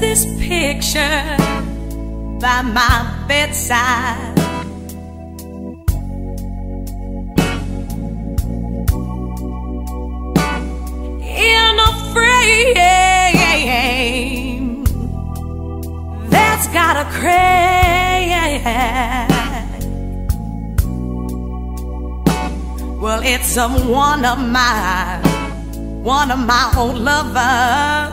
This picture by my bedside, in a frame that's got a crack. Well, it's one of my old lovers.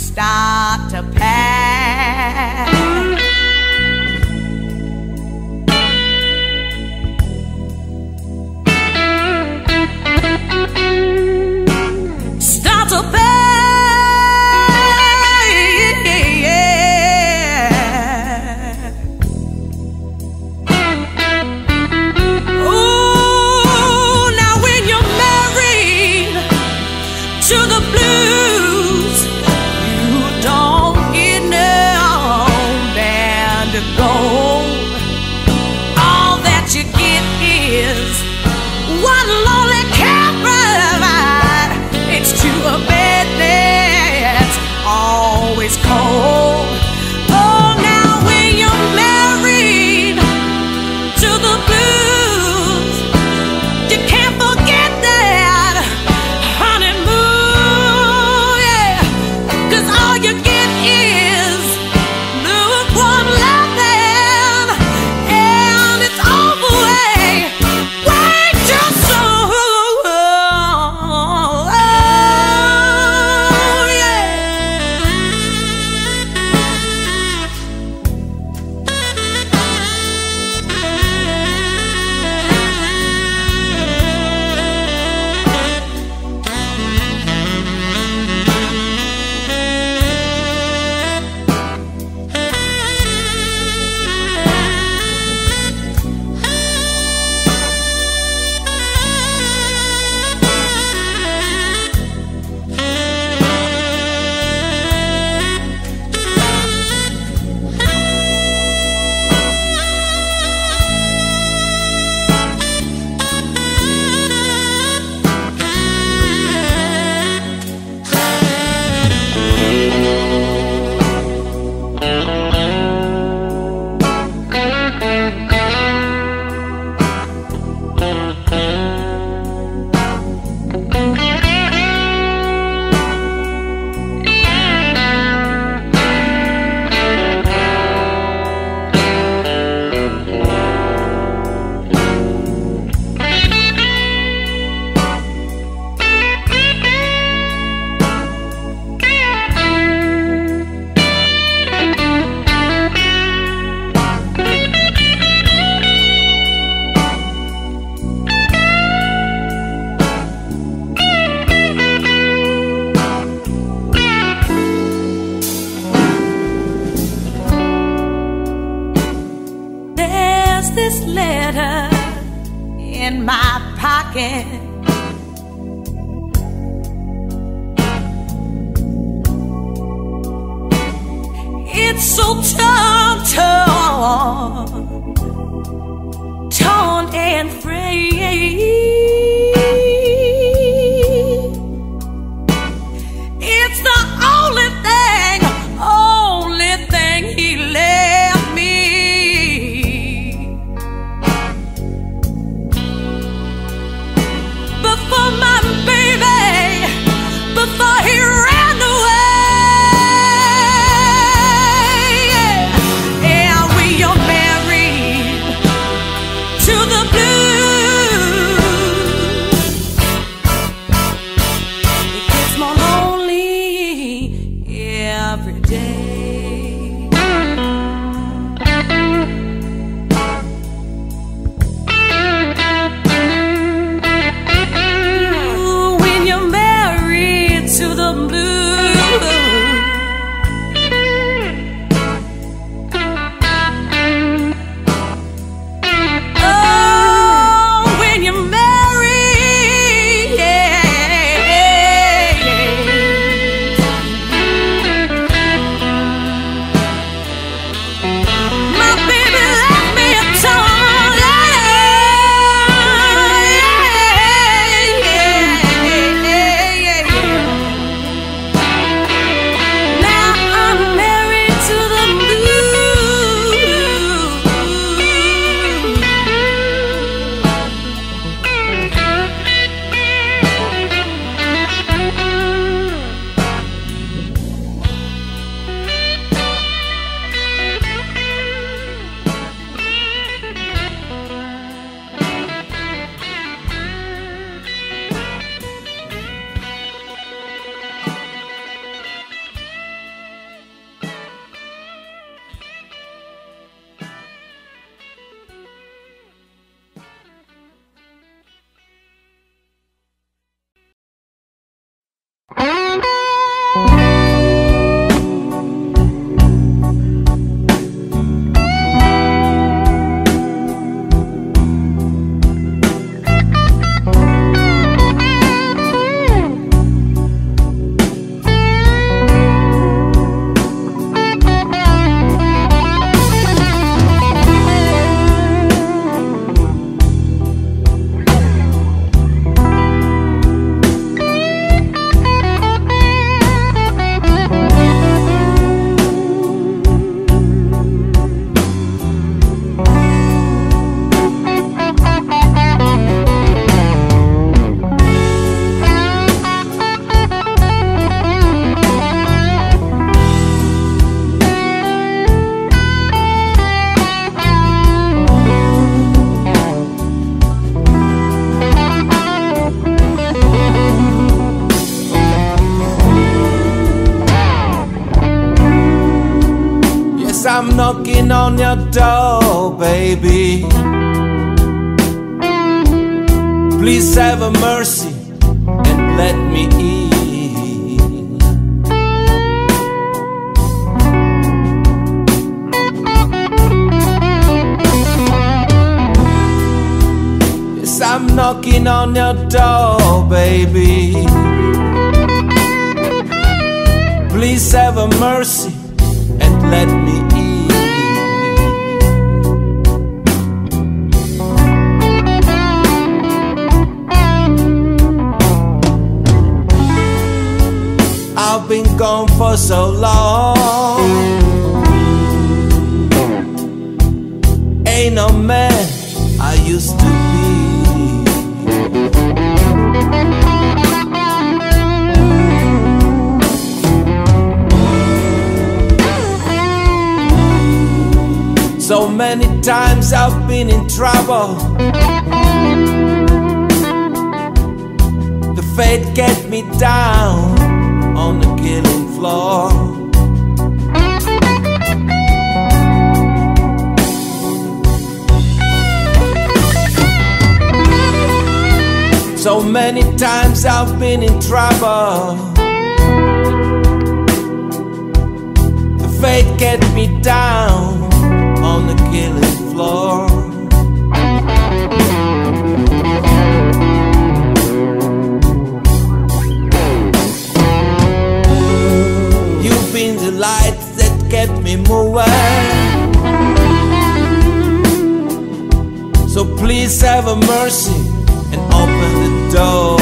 Start to pass. Start to pass. Ooh, now when you're married to the blues, this letter in my pocket, it's so torn and frayed. I'm knocking on your door, baby. Please have a mercy and let me in. Yes, I'm knocking on your door, baby. Please have a mercy and let me in. I've been gone for so long, ain't no man I used to be. So many times I've been in trouble, the fate get me down on the killing floor. So many times I've been in trouble, the fate get me down on the killing floor. Lights that kept me moving, so please have a mercy and open the door.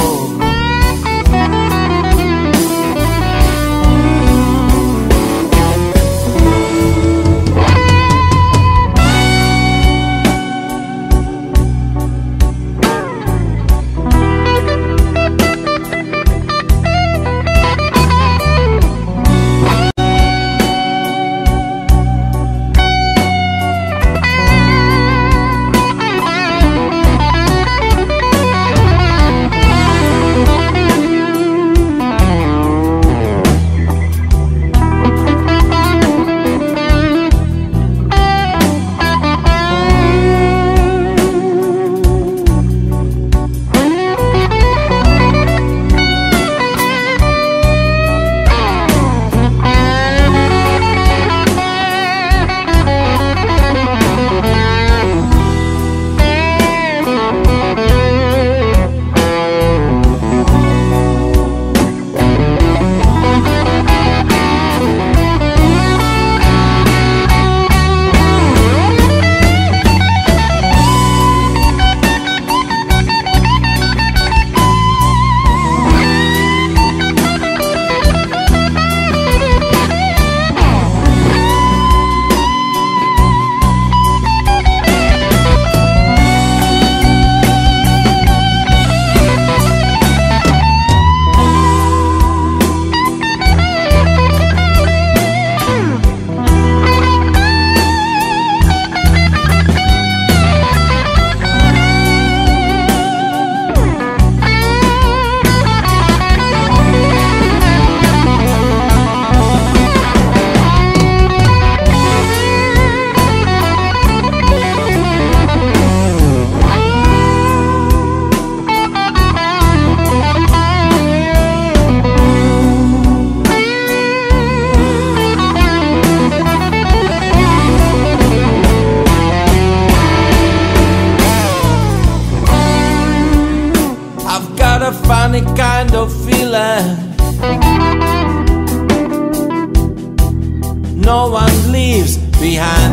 A funny kind of feeling,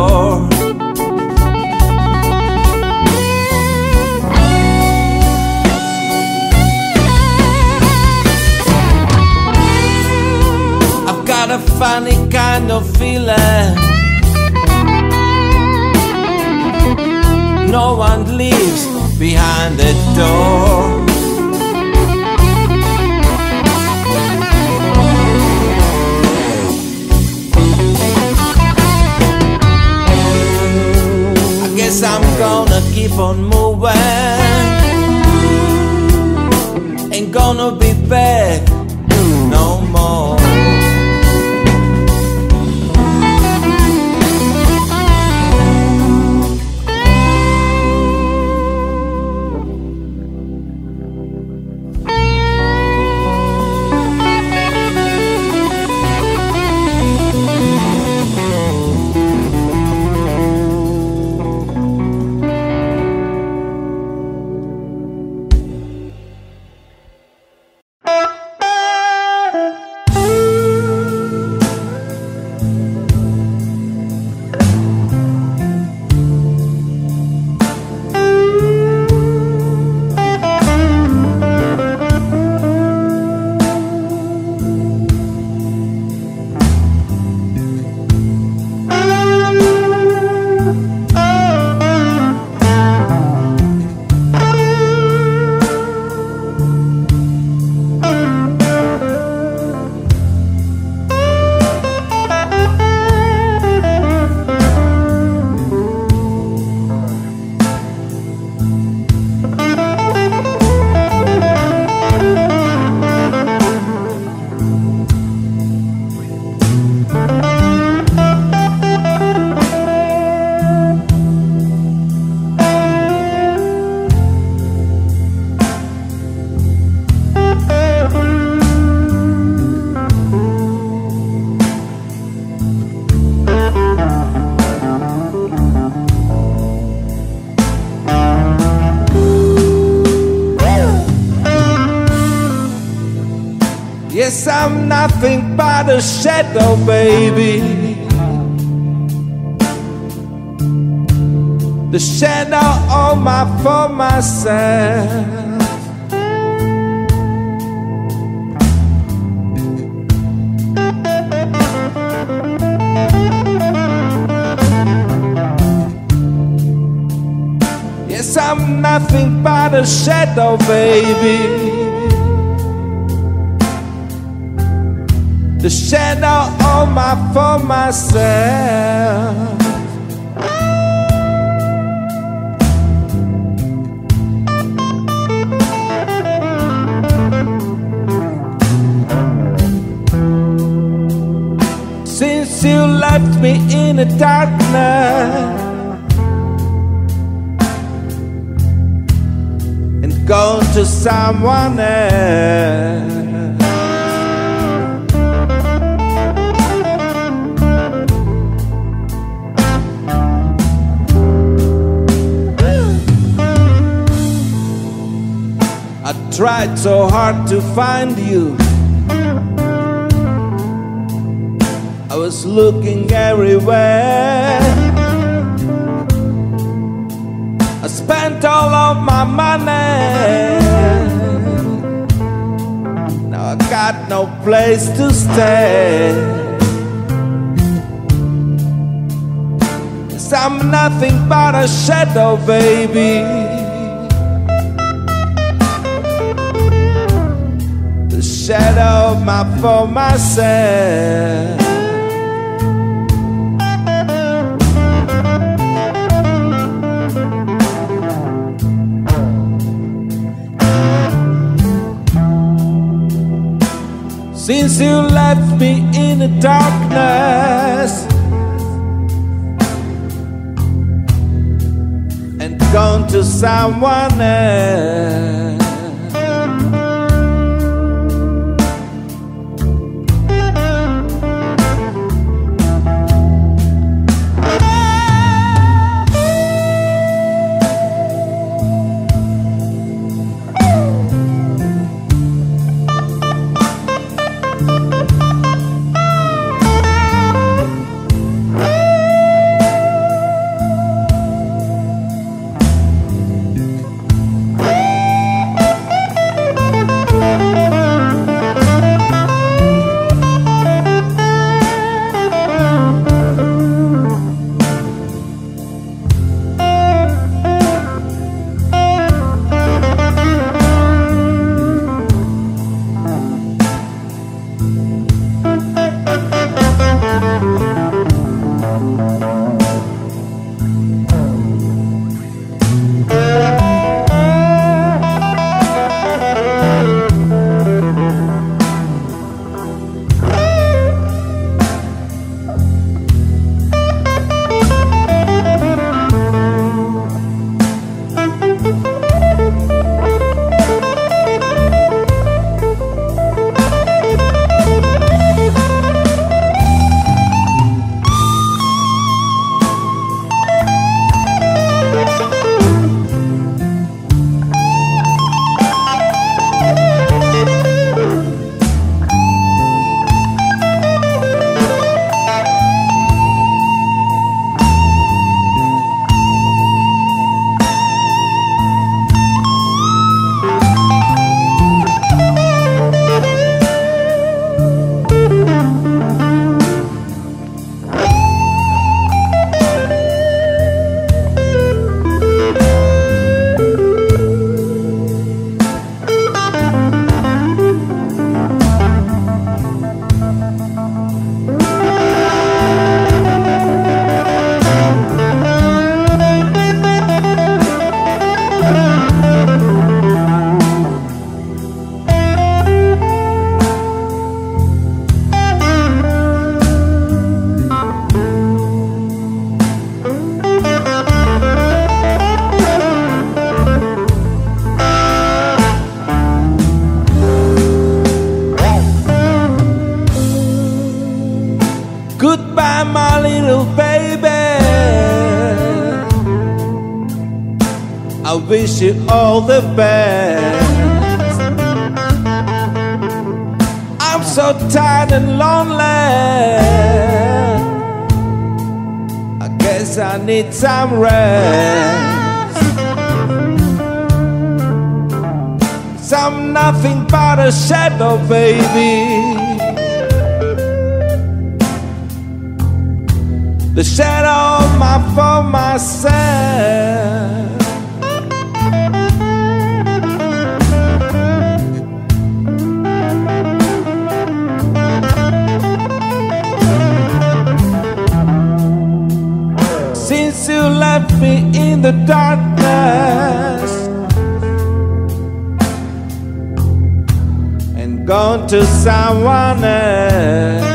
no one leaves behind the door. I've got a funny kind of feeling, no one leaves behind the door. I'm gonna keep on moving, ain't gonna be back no more. Yes, I'm nothing but a shadow, baby. The shadow on my for myself. Yes, I'm nothing but a shadow, baby. The shadow on my for myself. Since you left me in the darkness and gone to someone else. I tried so hard to find you. I was looking everywhere. I spent all of my money. Now I got no place to stay. Cause I'm nothing but a shadow, baby. Shadow my for myself. Since you left me in the darkness and gone to someone else. Goodbye, my little baby. I wish you all the best. I'm uptight and lonely. I guess I need some rest. I'm nothing but a shadow, baby. The shadow of my for myself. Since you left me in the darkness and gone to someone else,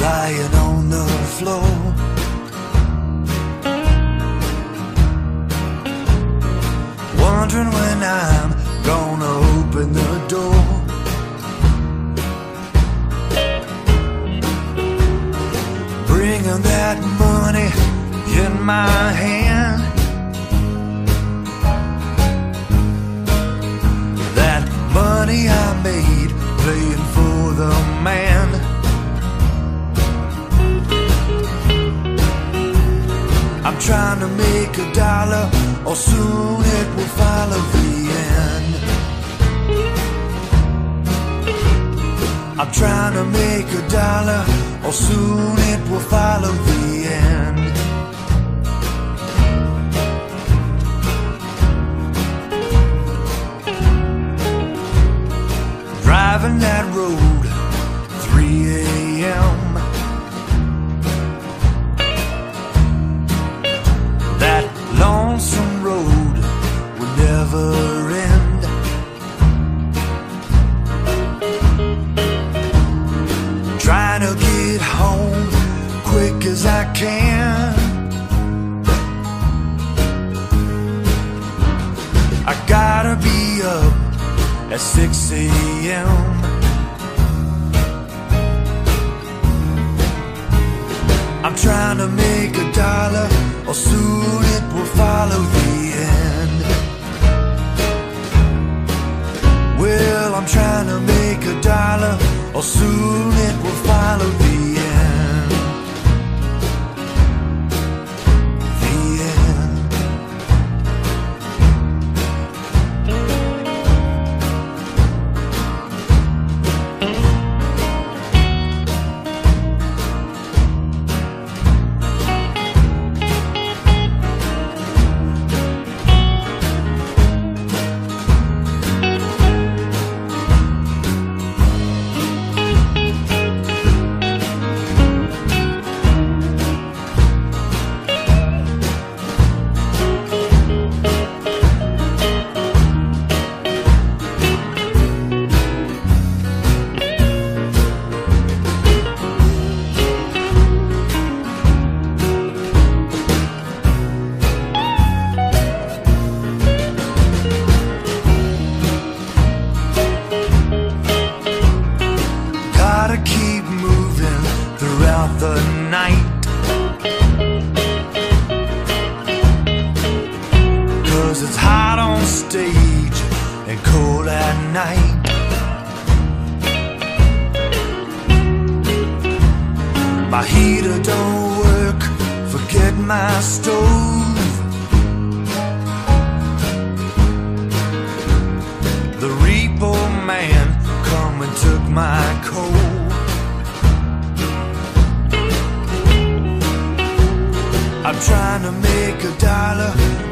lying on the floor, wondering when I'm gonna open the door. Bringing that money in my hand, that money I made playing for the man. I'm trying to make a dollar, or soon it will follow the end. I'm trying to make a dollar, or soon it will follow the end. Driving that road, 3 a.m. Lonesome road will never end. Trying to get home quick as I can. I gotta be up at 6 a.m. I'm trying to make a dollar, or soon it will follow the end. Well, I'm trying to make a dollar, or soon it will follow the end. The end.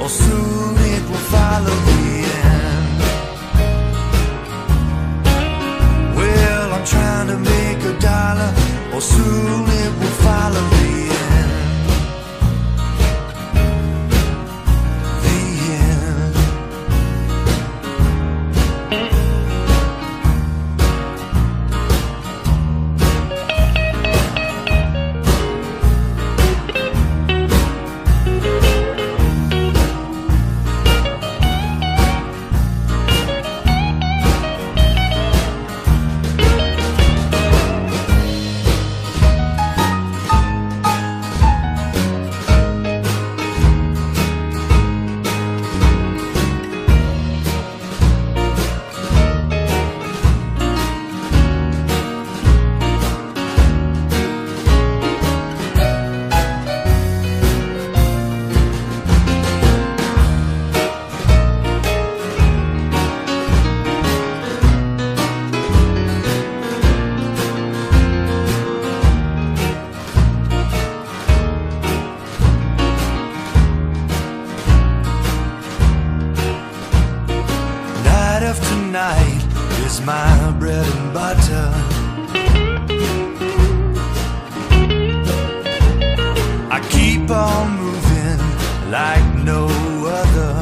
Or soon it will follow the end. night is my bread and butter. I keep on moving like no other.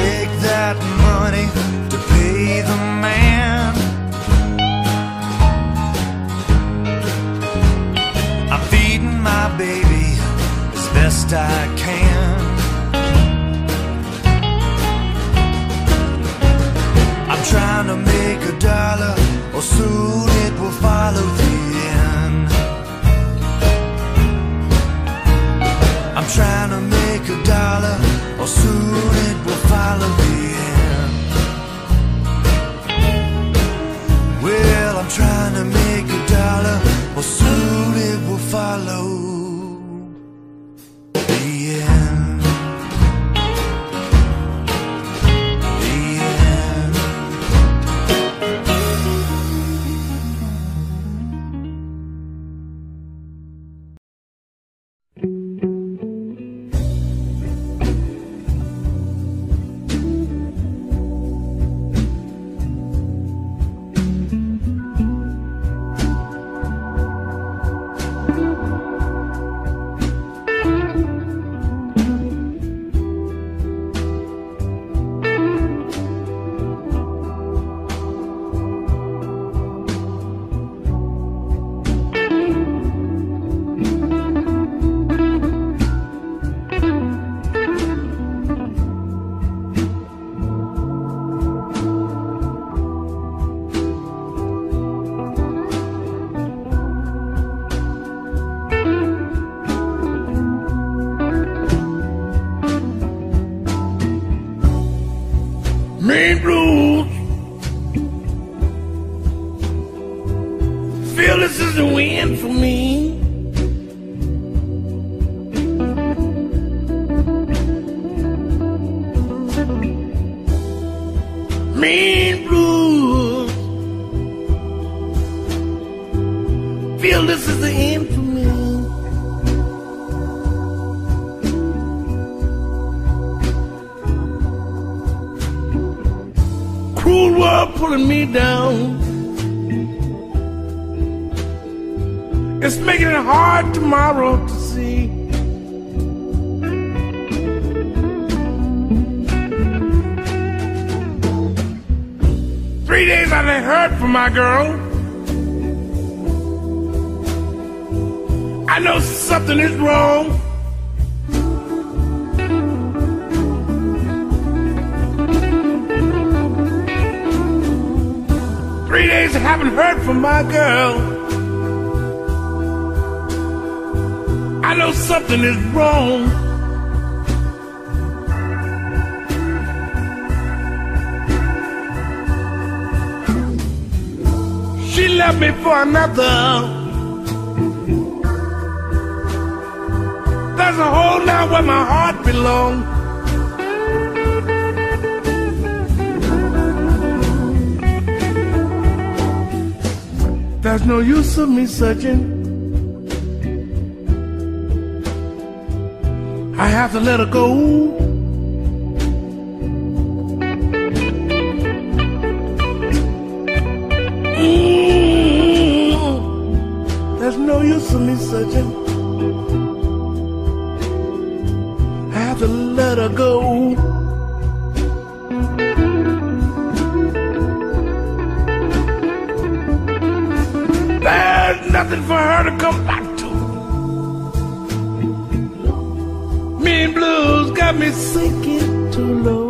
Make that money to pay the man. I'm feeding my baby as best I can. I'm trying to make a dollar, or soon it will follow the end. I'm trying to make a dollar, or soon it will follow the end. Well, I'm trying to make a dollar, or soon it will follow. Of me searching, I have to let her go. There's no use of me searching, I have to let her go. Nothing for her to come back to. Me and blues got me sinking too low.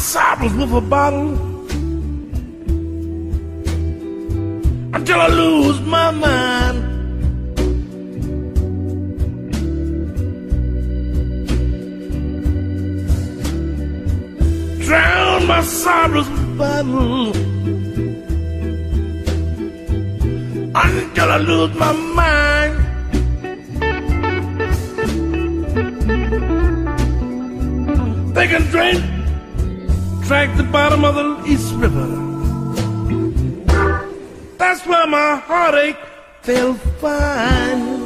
disciples with a bottle until I lose my mind. Drown my sorrows with a bottle until I lose my mind. They can drag the bottom of the East River. That's where my heartache they'll find.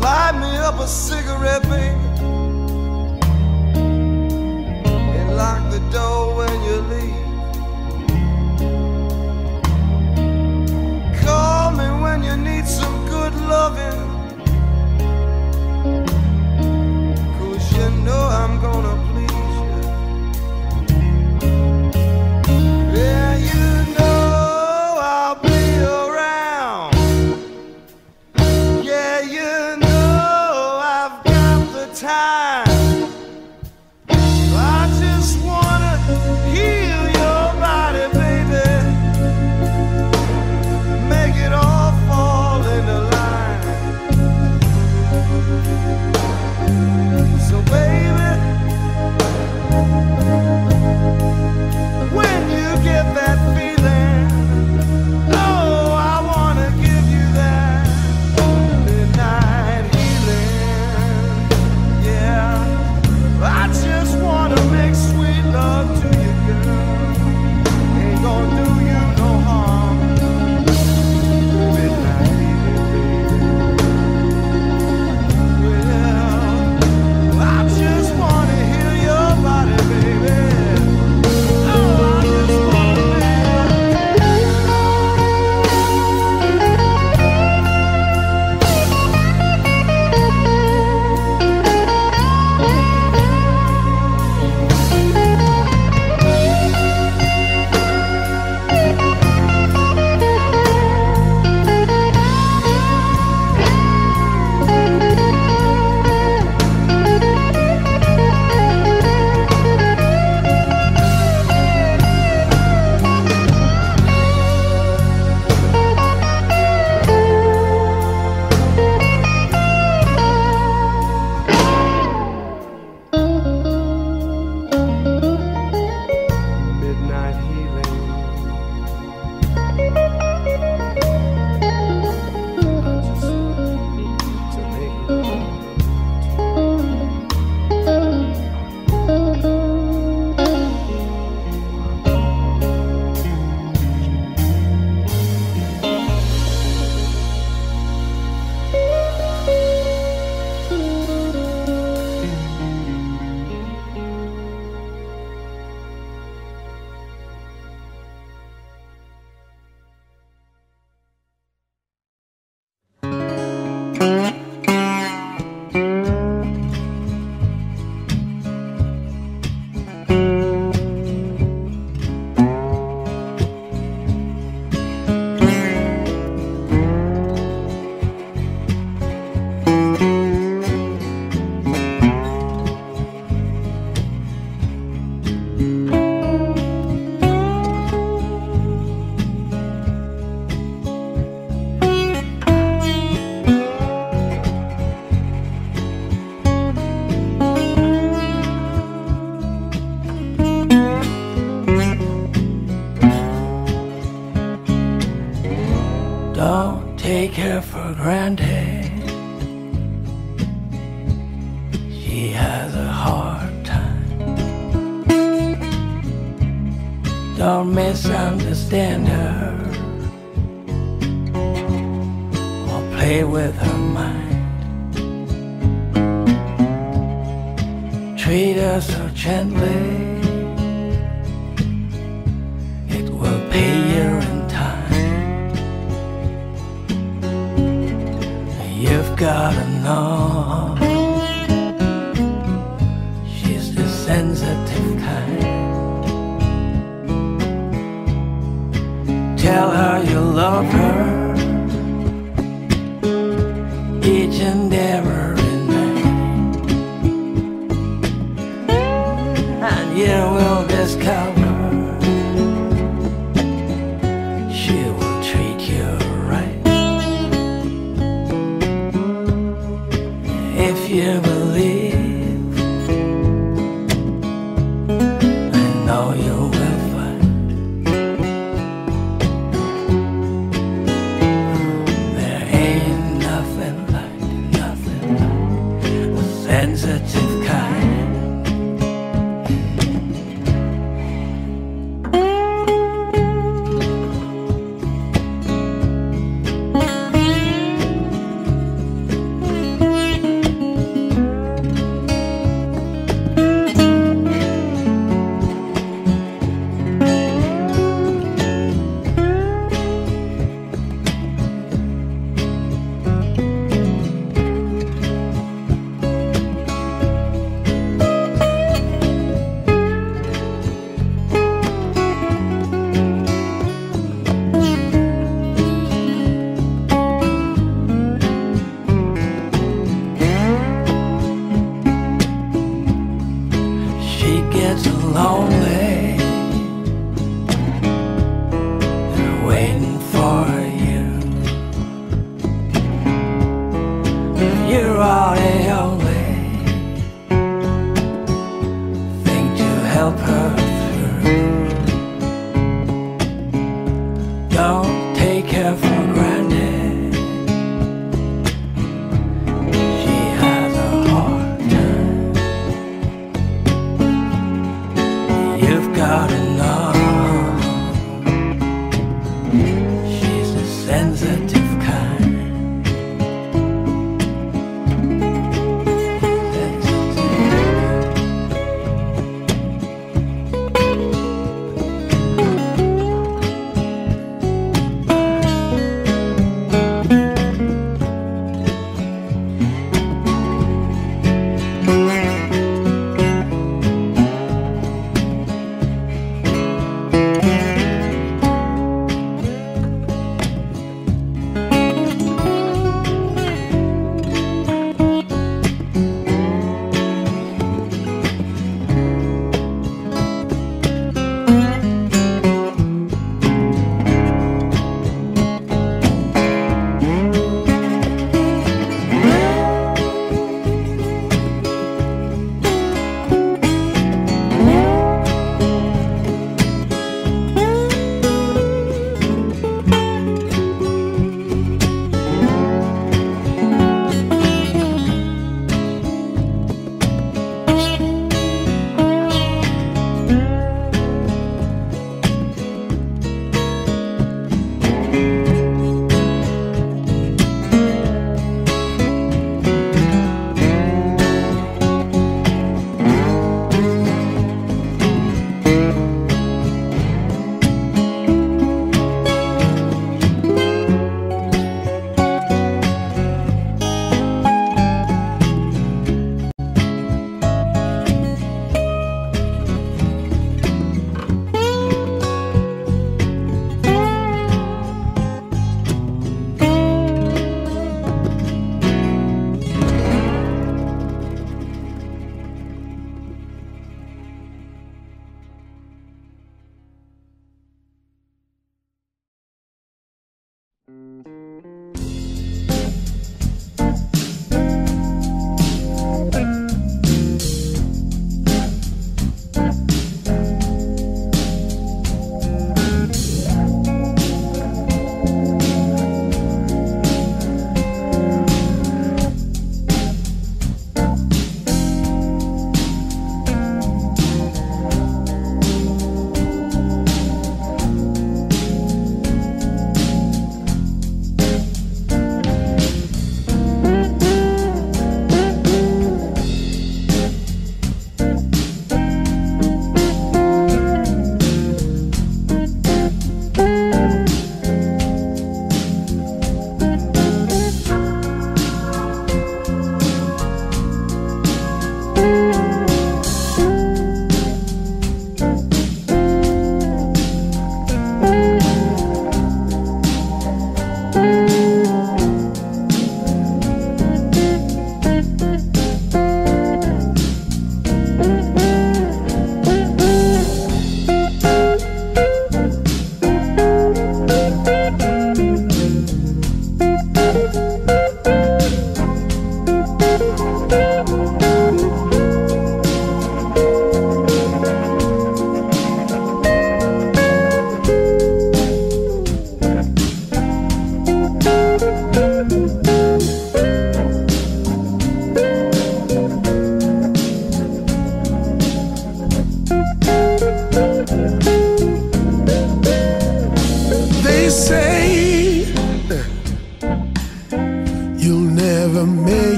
Light me up a cigarette, baby, and lock the door when you leave. Call me when you need some good loving, 'cause you know I'm gonna please you. Yeah, you know I'll be around. Yeah, you know I've got the time.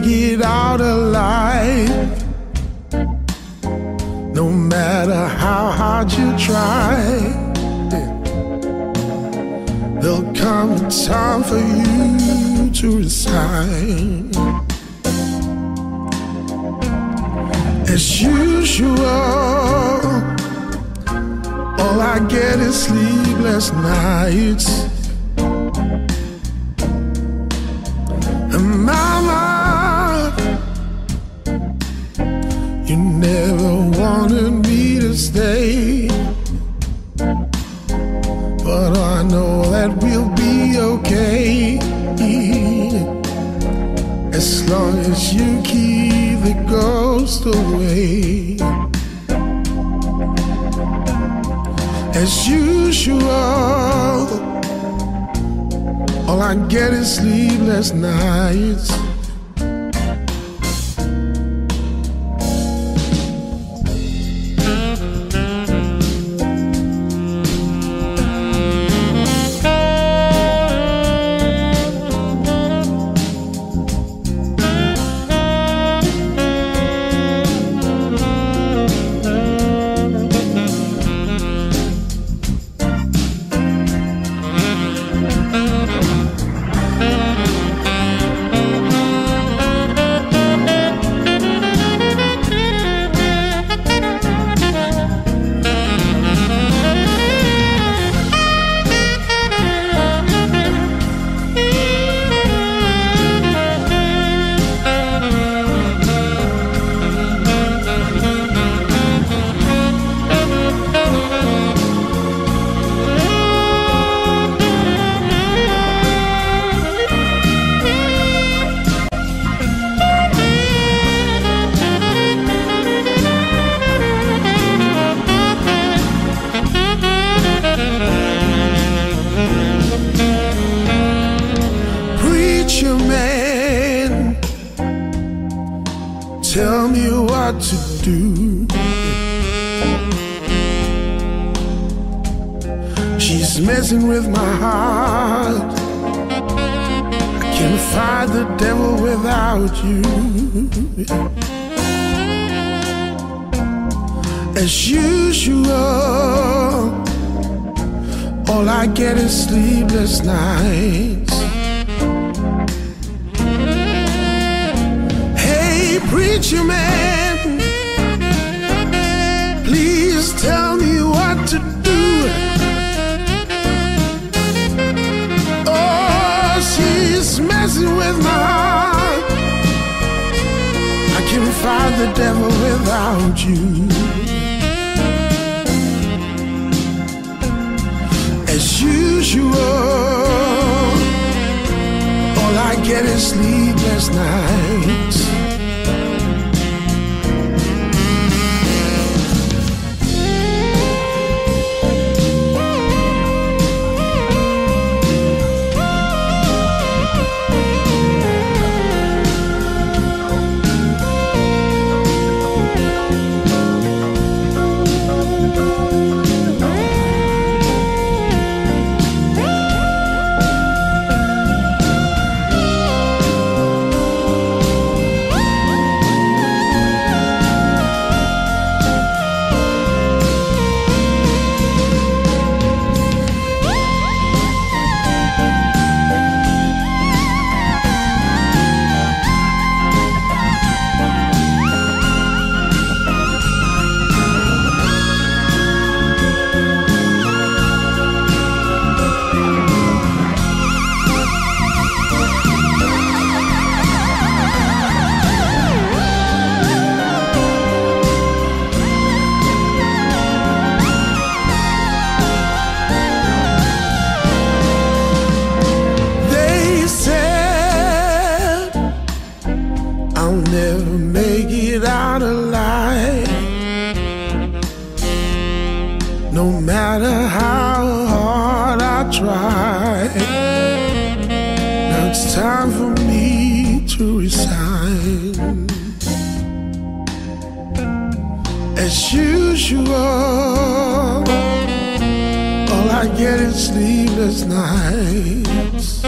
make it out alive. No matter how hard you try, there'll come a time for you to resign. As usual, all I get is sleepless nights. And mama, you never wanted me to stay, but I know that we'll be okay, as long as you keep the ghost away. As usual, all I get is sleepless nights. Tell me what to do. She's messing with my heart. I can't fight the devil without you. As usual, all I get is sleepless nights. Preacher man, please tell me what to do. Oh, she's messing with my heart. I can fight the devil without you. As usual, all I get is sleepless nights. I'll never make it out alive. No matter how hard I try, now it's time for me to resign. As usual, all I get is sleepless nights.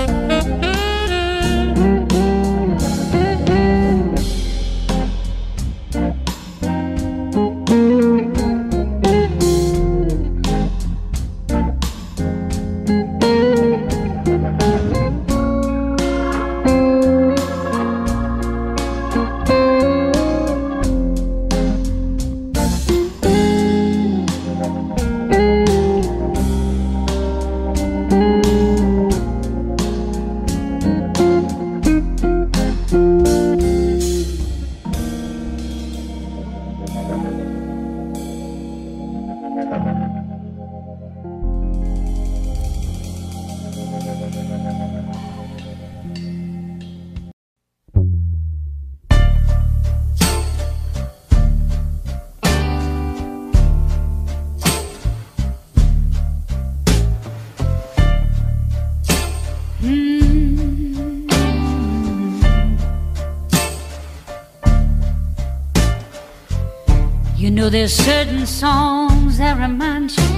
You know there's certain songs that remind you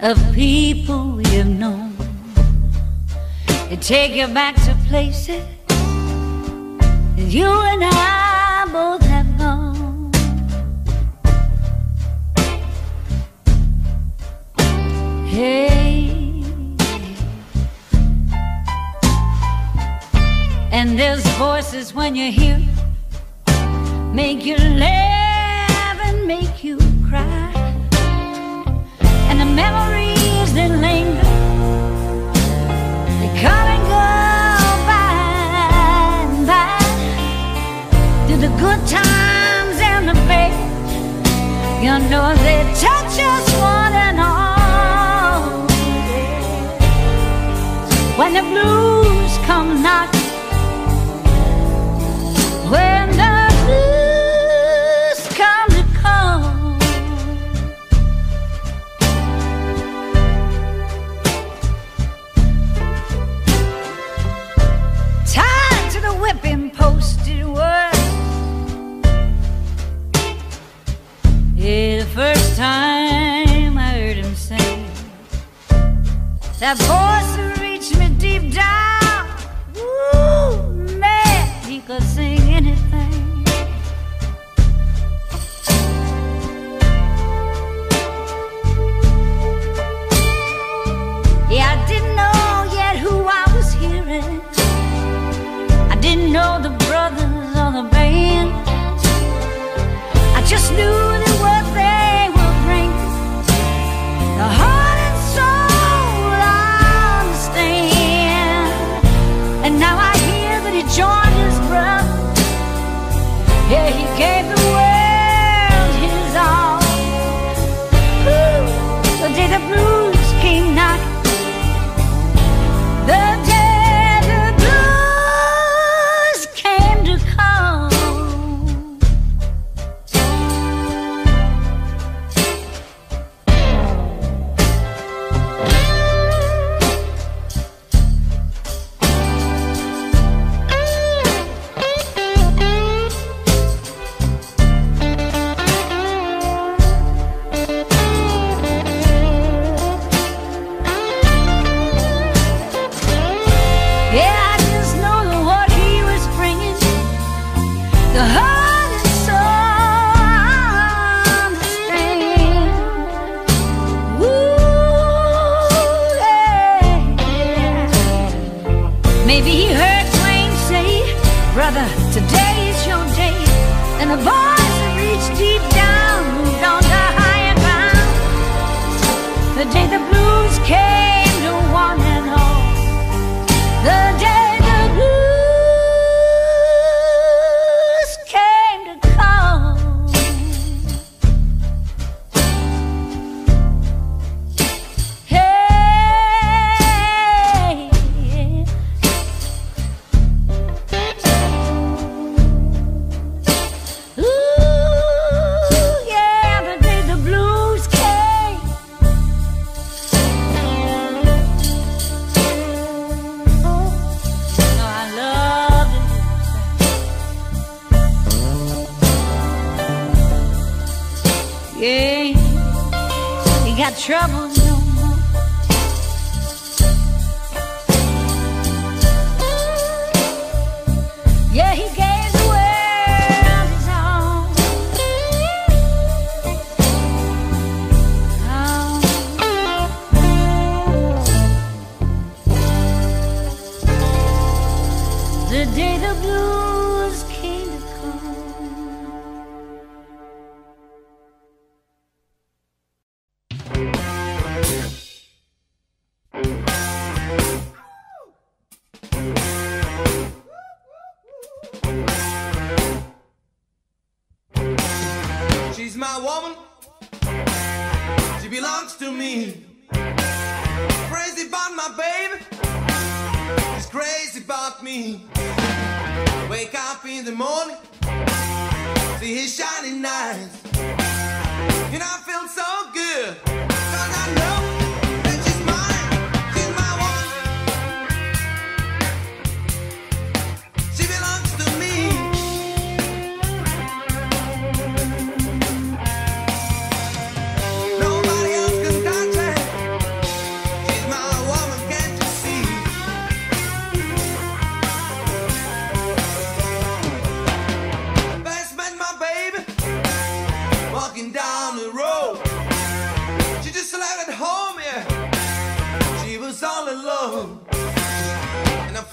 of people you've known. They take you back to places that you and I both have gone. Hey, and there's voices when you hear make you laugh and make you cry, and the memories that linger, they come and go by and by. Through the good times and the bad, you know they touch us one and all. When the blues come knocking, when the first time I heard him sing, that voice reached me deep down. Ooh, man, he could sing anything. Yeah, I didn't know yet who I was hearing. I didn't know the brothers or the band. I just knew they were there. The heart and soul understand. And now I hear that he joined his brother. Yeah, he gave the world his all. Ooh, the day the blues came knocking, the day the blues came to call.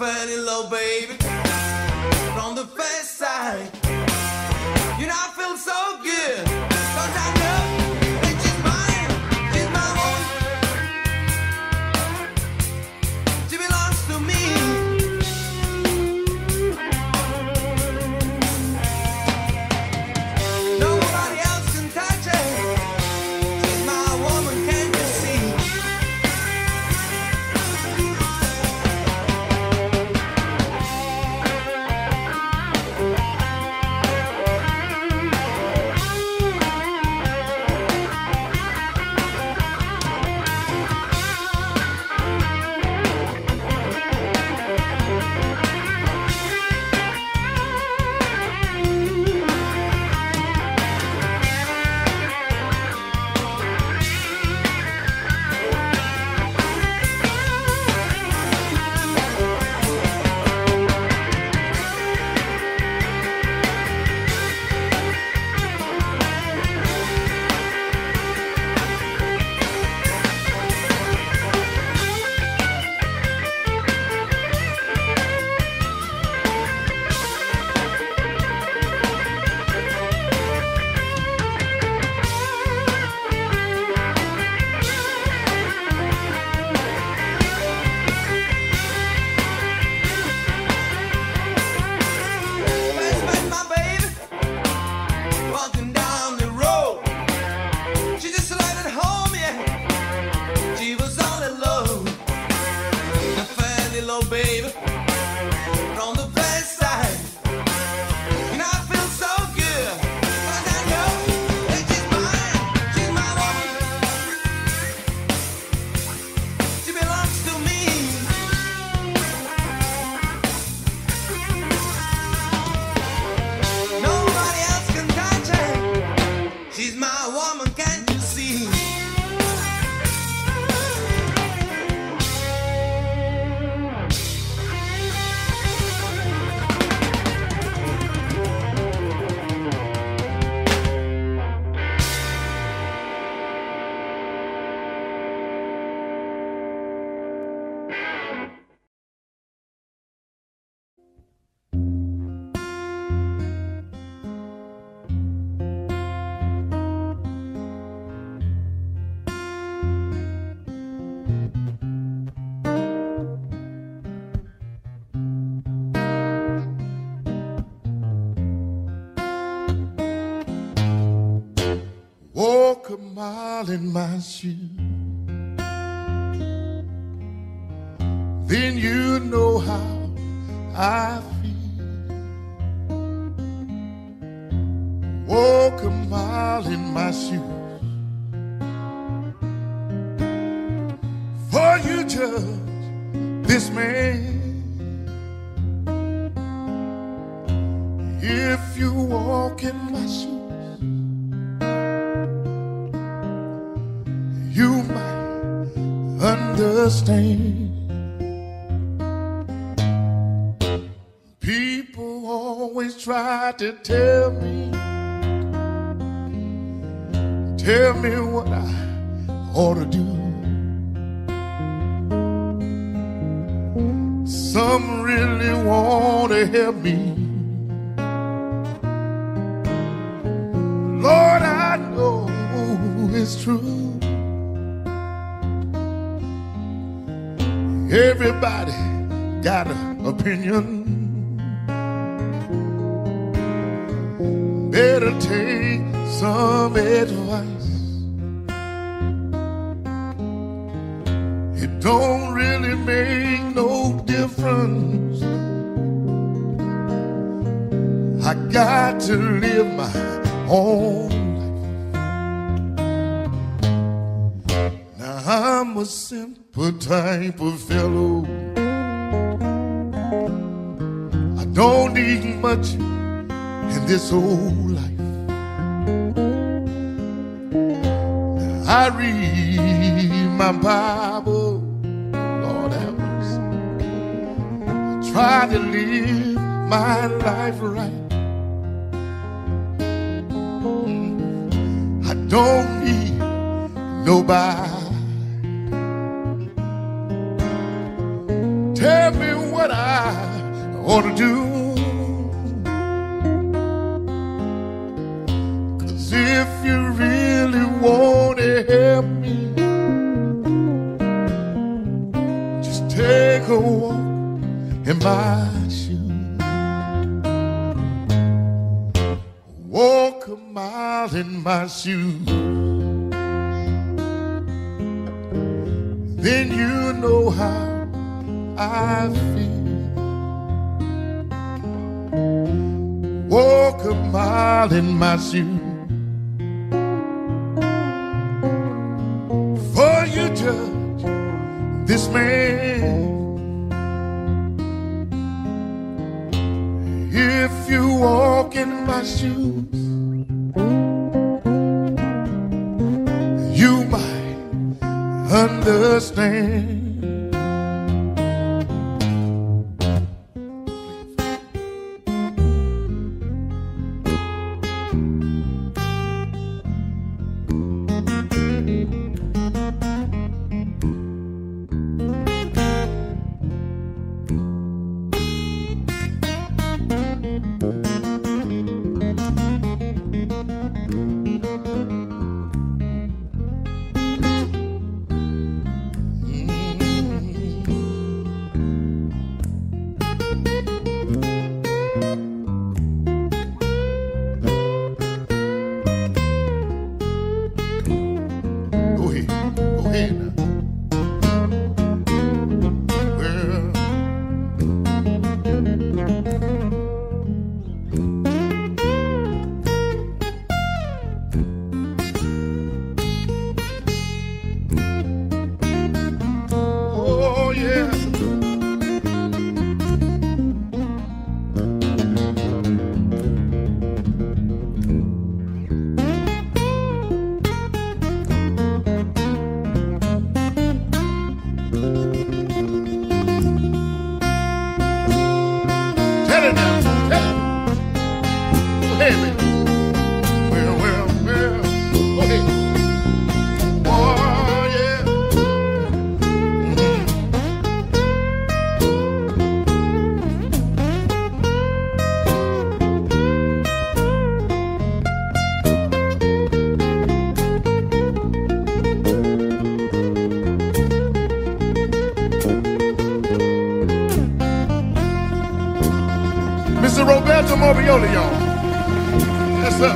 funny little baby from the face side. You know I feel so good, 'cause I know that she's my own. She belongs to me. Nobody else can touch her. She's my woman, can't you see? A mile in my shoes, then you know how I feel. Walk a mile in my shoes, for you judge this man. If you walk in my shoes, you might understand. People always try to tell me what I ought to do. Some really want to help me. Lord, I know it's true. Everybody got an opinion. Better take some advice. It don't really make no difference. I got to live my own life. Now I'm a simple type of fellow. I don't need much in this old life. Now I read my Bible, Lord have mercy. I try to live my life right. I don't need nobody tell me what I ought to do. 'Cause if you really want to help me, just take a walk in my shoes. Walk a mile in my shoes. Then you know how I feel. Walk a mile in my shoes before you judge this man. If you walk in my shoes, you might understand. Roberto Morbioli, y'all. Yes, sir.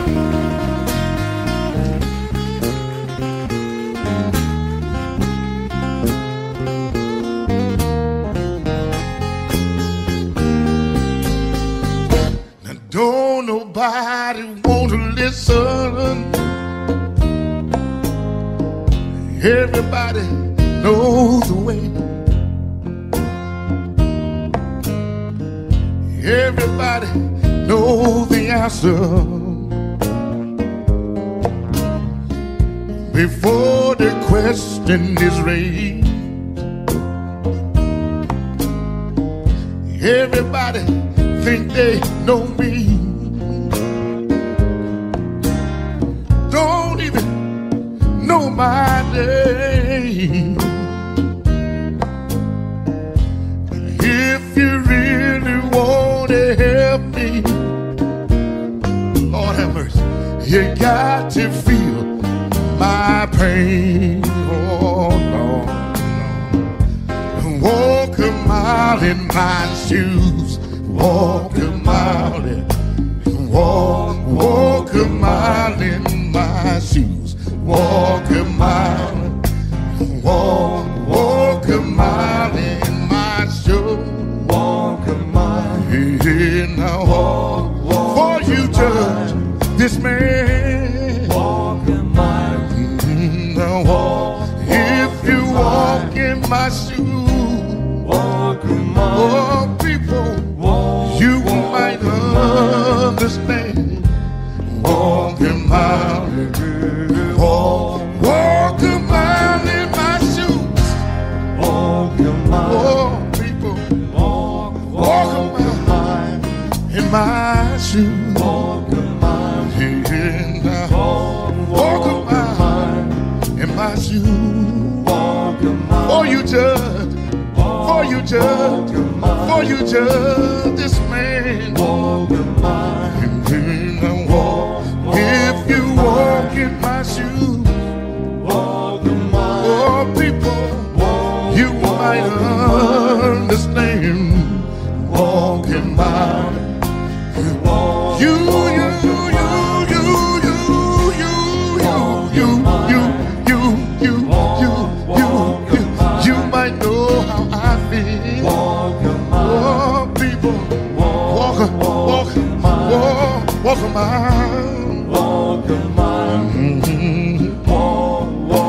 Now, don't nobody want to listen. Everybody knows the way. Everybody knows the answer. Before the question is raised, everybody think they know me. Don't even know my name. If you really want to help me, Lord have mercy, you got to feel my pain. Oh no, no. Walk a mile in my shoes. Walk a mile in, walk a mile in my shoes. Walk a mile, walk a mile in my shoes. Now walk, before you judge this man. Walk in my shoes. Now walk, if you walk in my shoes, walk in my, oh, people, walk, you might understand. Walk in my, walk, walk a mile in my shoes. Walk in my, oh, people, walk, walk a mile in my shoes. Walk a mile, yeah, walk, walk a mile in my shoes. Walk a mile, oh, you judge, oh, you judge, for you judge this man. Walk in mine, and walk. If you walk in my shoes, walk in mine. Oh, people, walk, you might understand. Walk in mine. Walk a mile, walk a mile,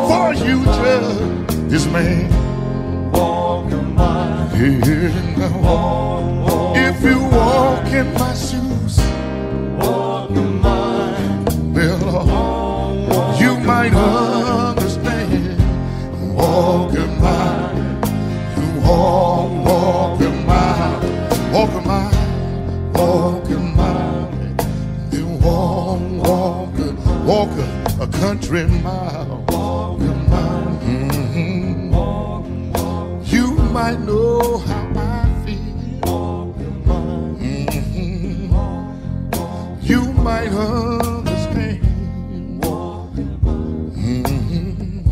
for you judge this man. Walk a mile, if you walk in my shoes, walk a mile, well, you might understand. Walk a mile, walk a mile, walk a mile, walk a mile. Walk a country mile. Walk a mile. Mm-hmm. Walk, walk, you might know how I feel. Walk a mile. Mm-hmm. Walk, walk, you might understand. Walk a mile. Mm-hmm.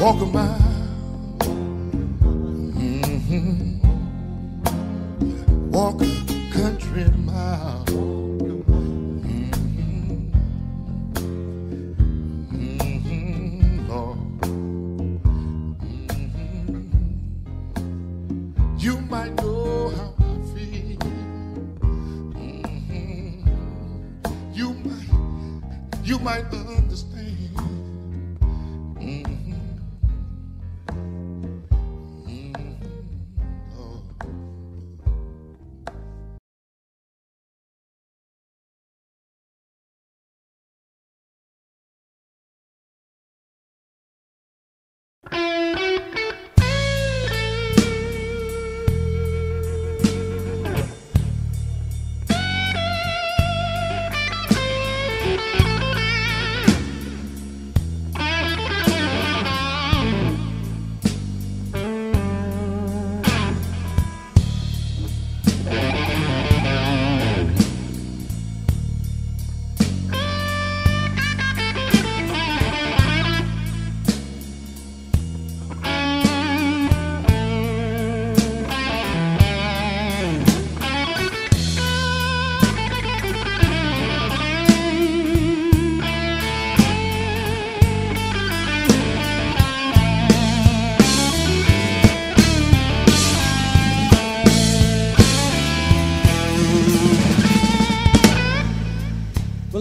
Walk a mile. Mm-hmm. Walk a country mile. You might know how I feel. Mm-hmm. You might understand. Mm-hmm. Mm-hmm. Oh.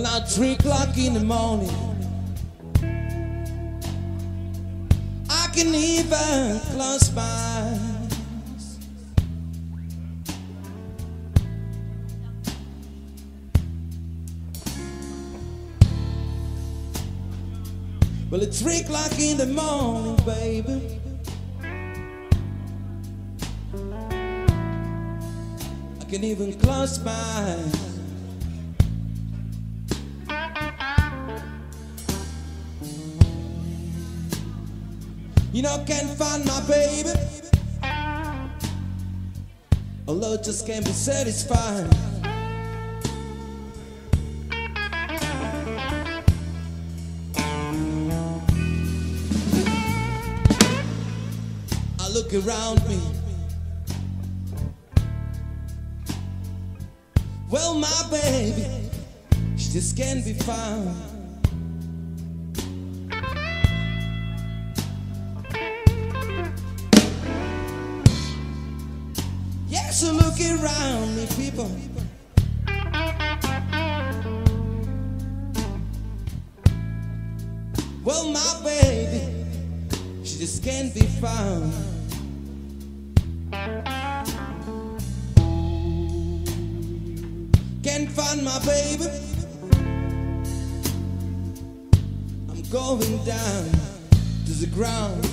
About 3 o'clock in the morning, I can even close my eyes. Well, it's 3 o'clock in the morning, baby. I can even close my eyes. You know, can't find my baby, although it just can't be satisfied. I look around me, well, my baby, she just can't be found. So look around me, people. Well, my baby, she just can't be found. Can't find my baby, I'm going down to the ground.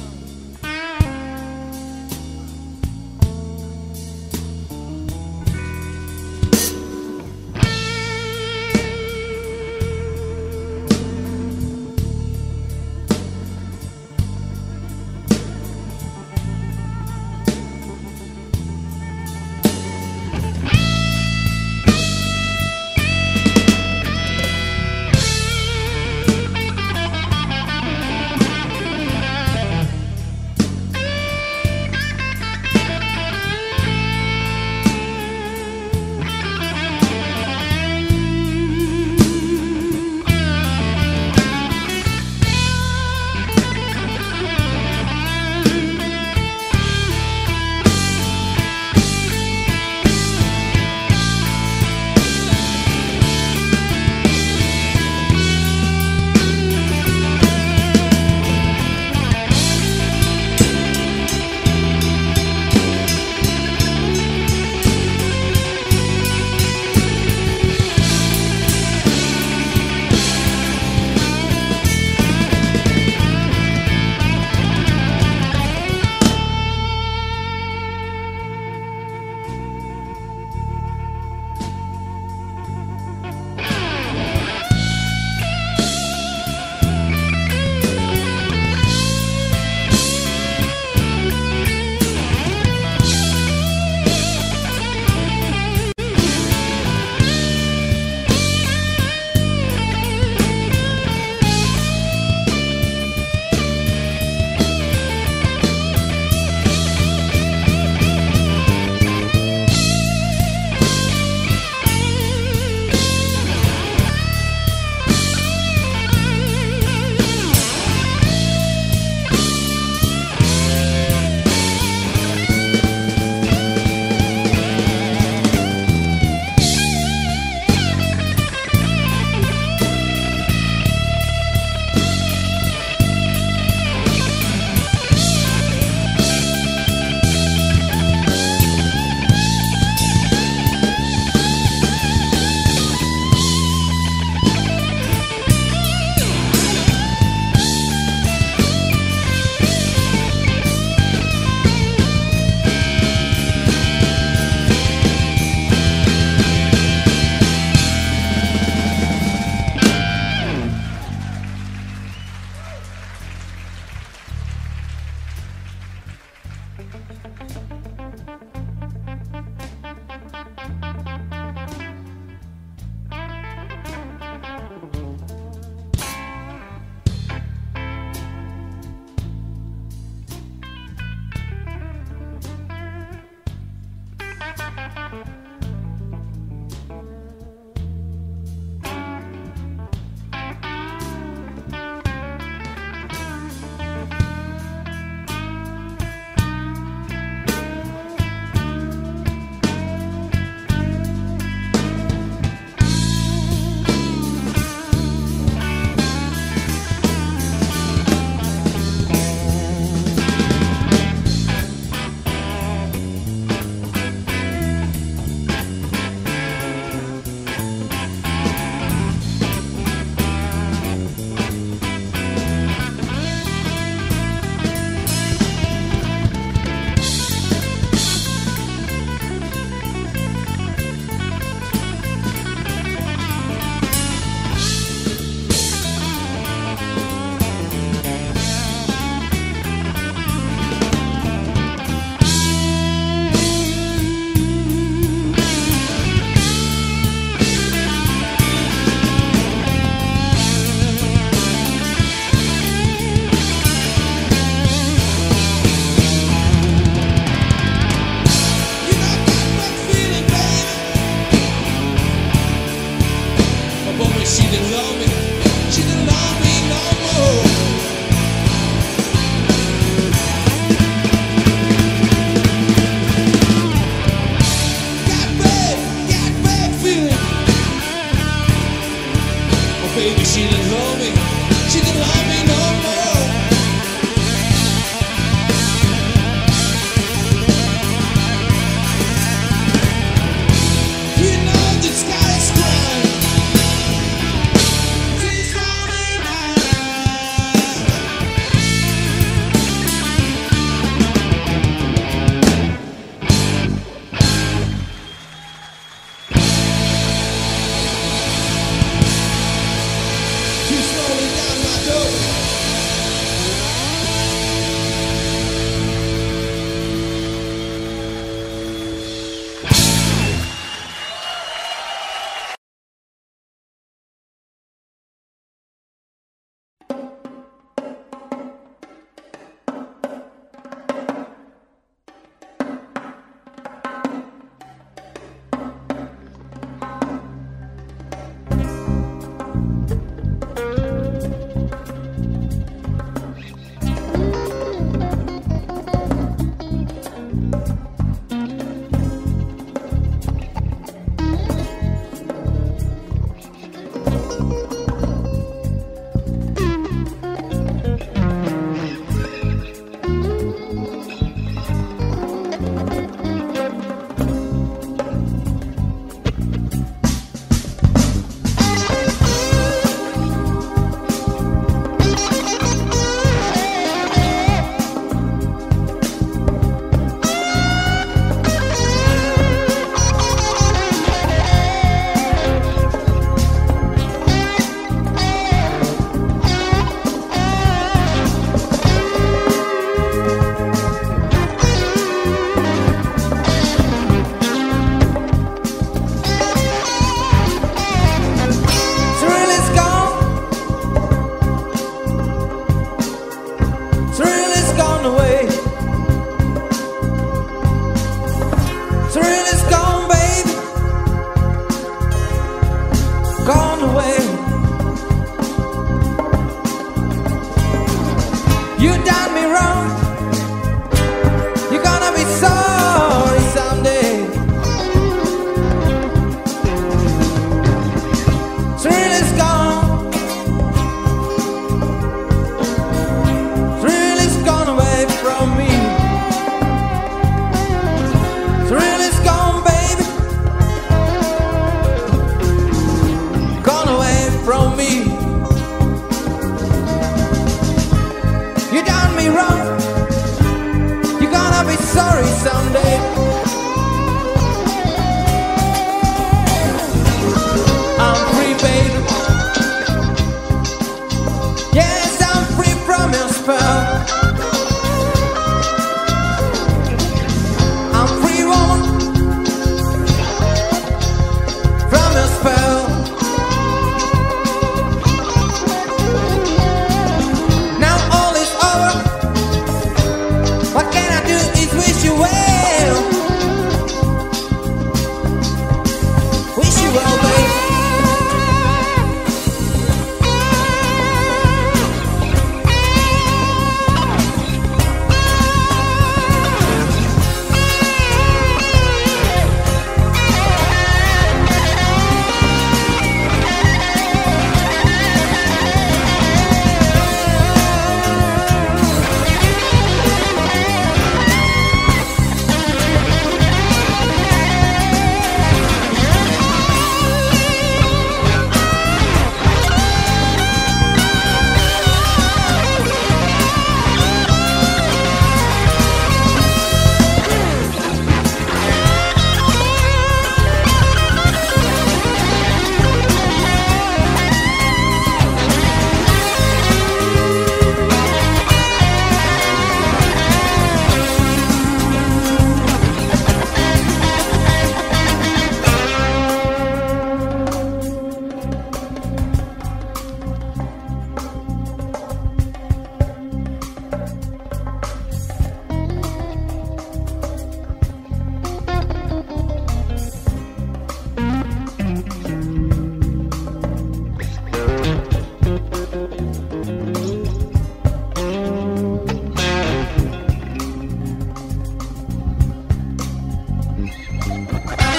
Hey, hey, hey.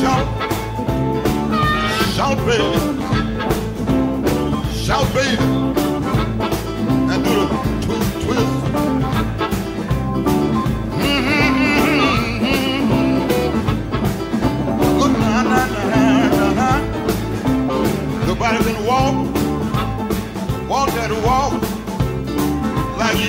shout baby, and do the twist. Look now, nobody can walk that walk like you.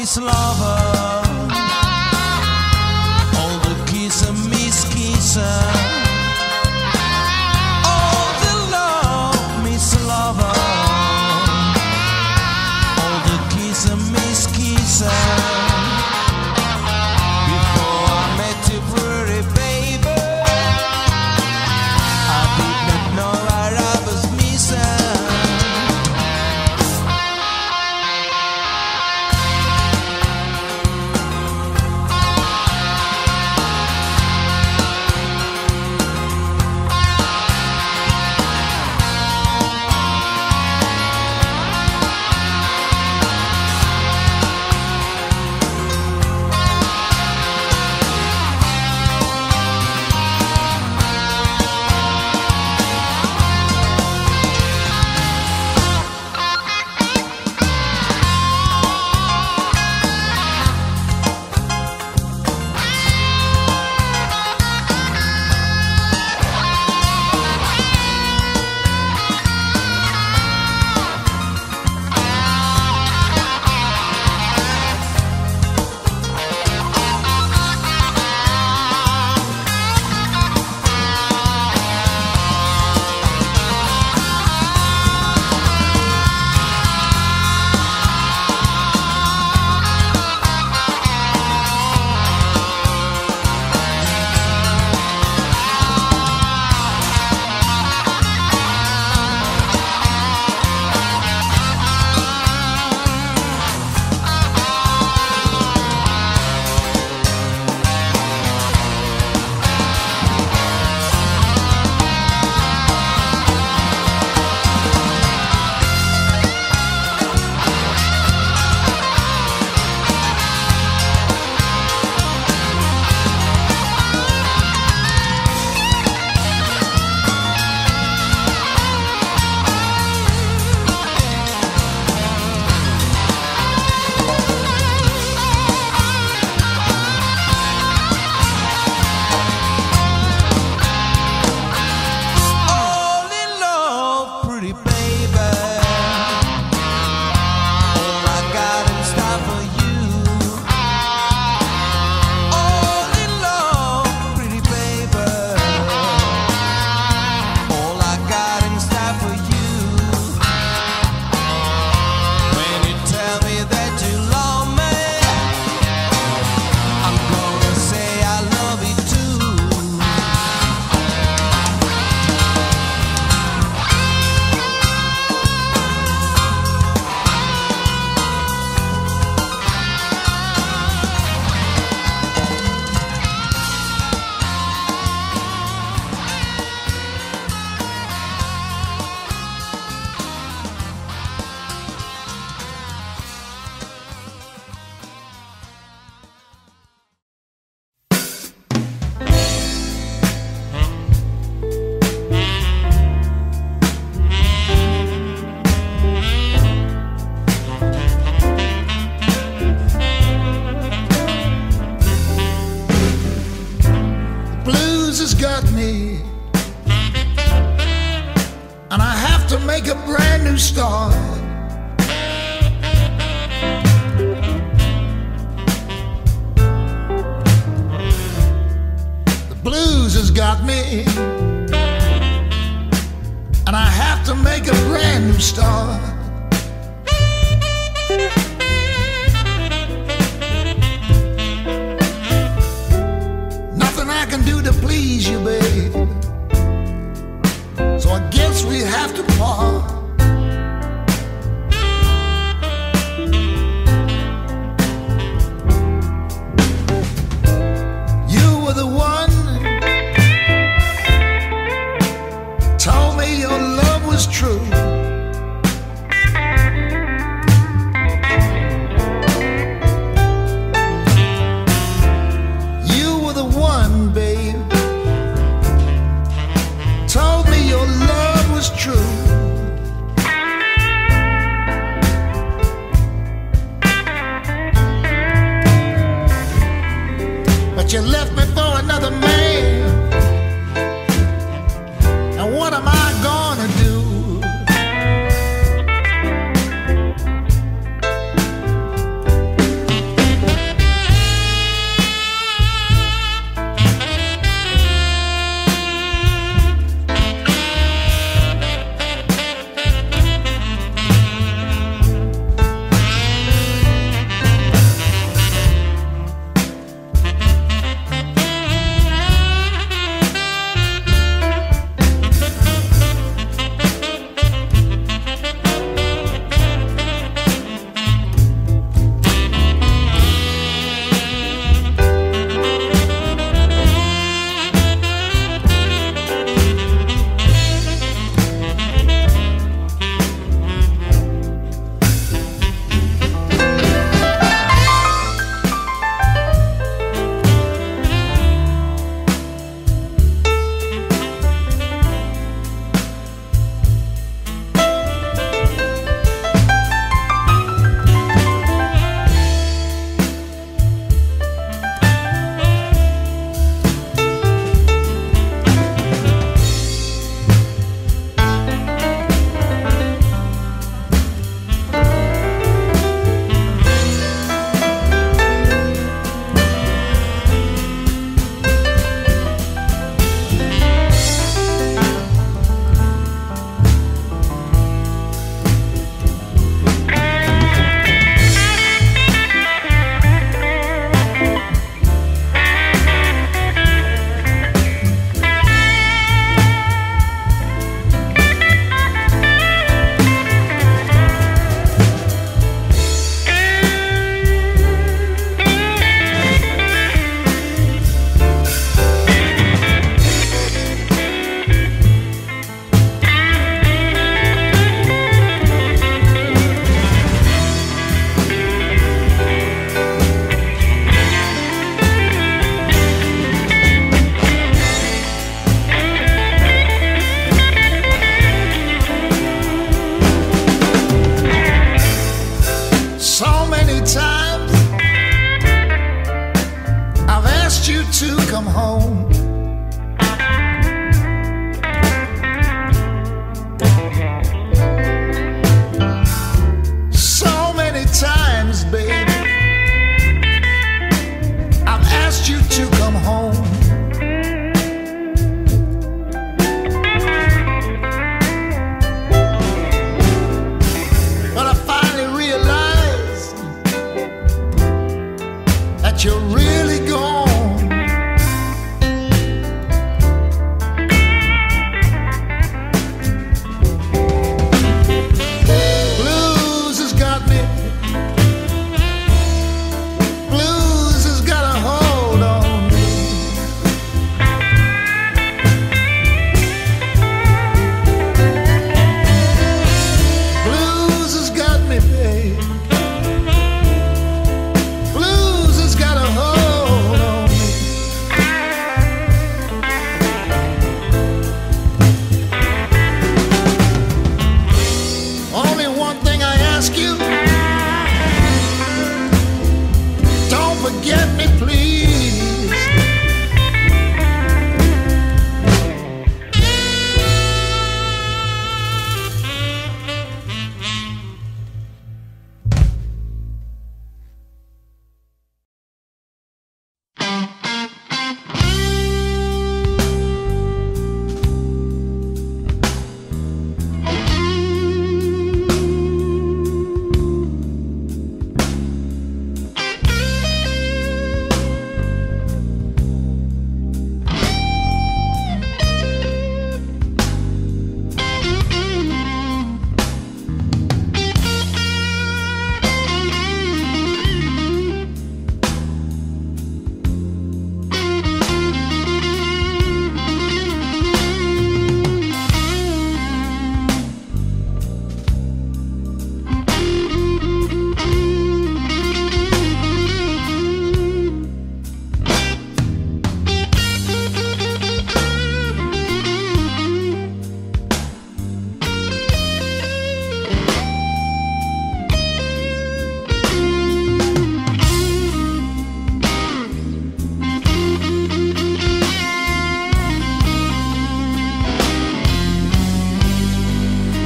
his lover. All the kisser, miss kisser. All the love, miss lover. All the kisser, miss kisser. Before I met you, pretty baby, I did not know what I was missing. come home. So many times, baby, I've asked you to come home. You're really gone. Blues has got me. Blues has got a hold on me. Blues has got me, babe. Forget me, please.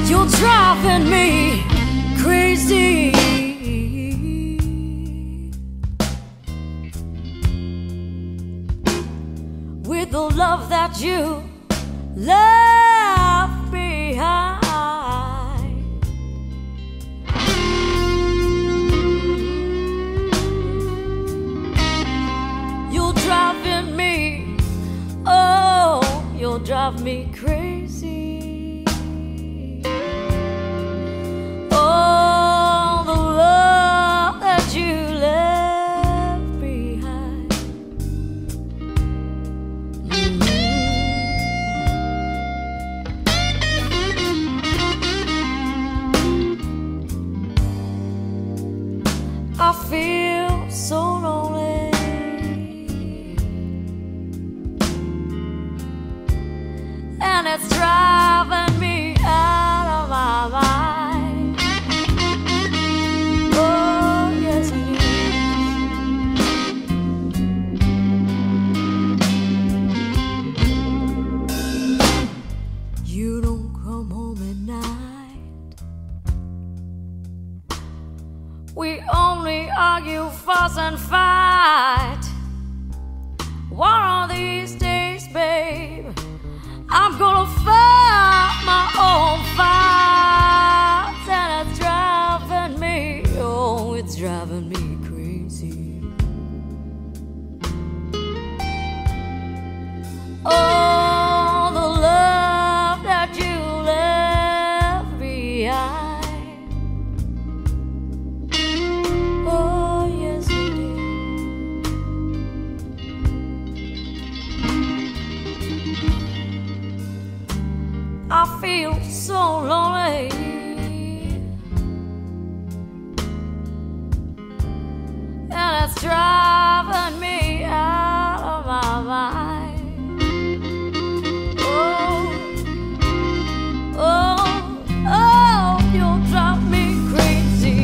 You're driving me crazy. With the love that you left behind, you're driving me, oh, you'll drive me crazy. I feel so lonely. And it's driving me out of my mind. Oh, yes it is. You don't come home at night. We only argue, fuss and fight. One of these days, babe, I'm gonna fight my own fights. And it's driving me, oh, it's driving me crazy. Oh, I feel so lonely. And it's driving me out of my mind. Oh, oh, oh, you'll drive me crazy.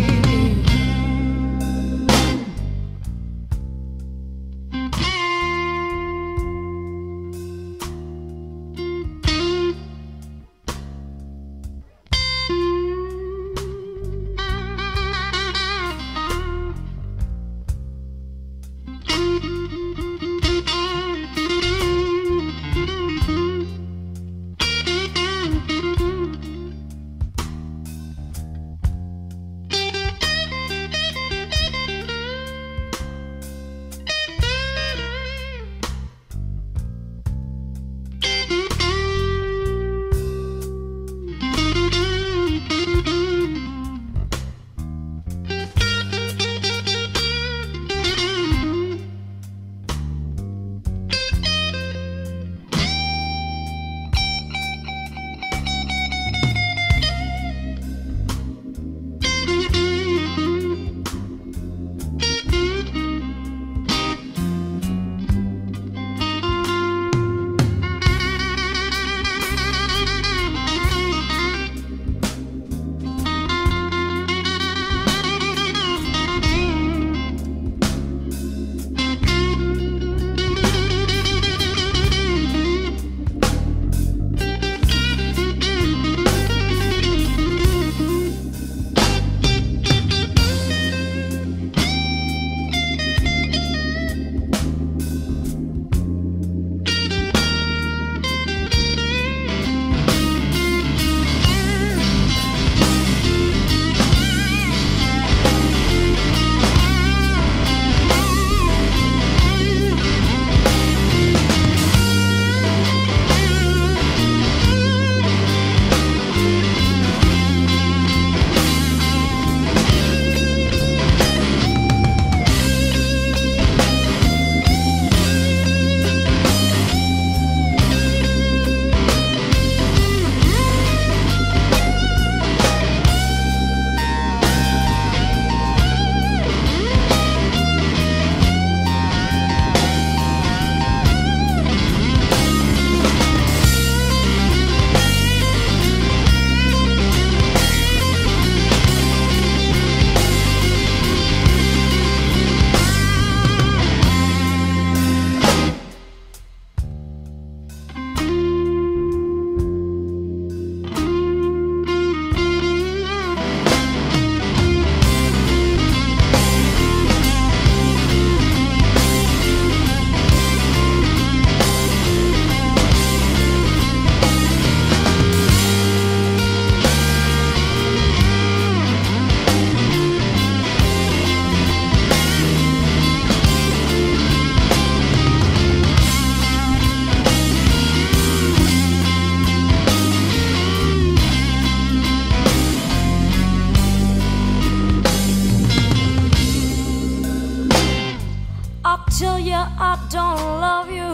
I'll tell you I don't love you.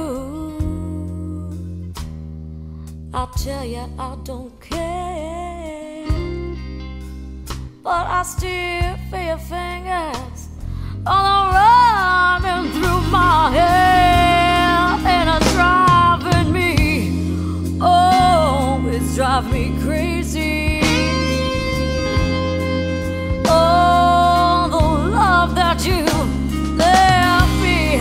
I'll tell you I don't care, but I still feel your fingers all around and through my hair, and it's driving me, oh, it's driving me crazy. Oh, the love that you baby, baby,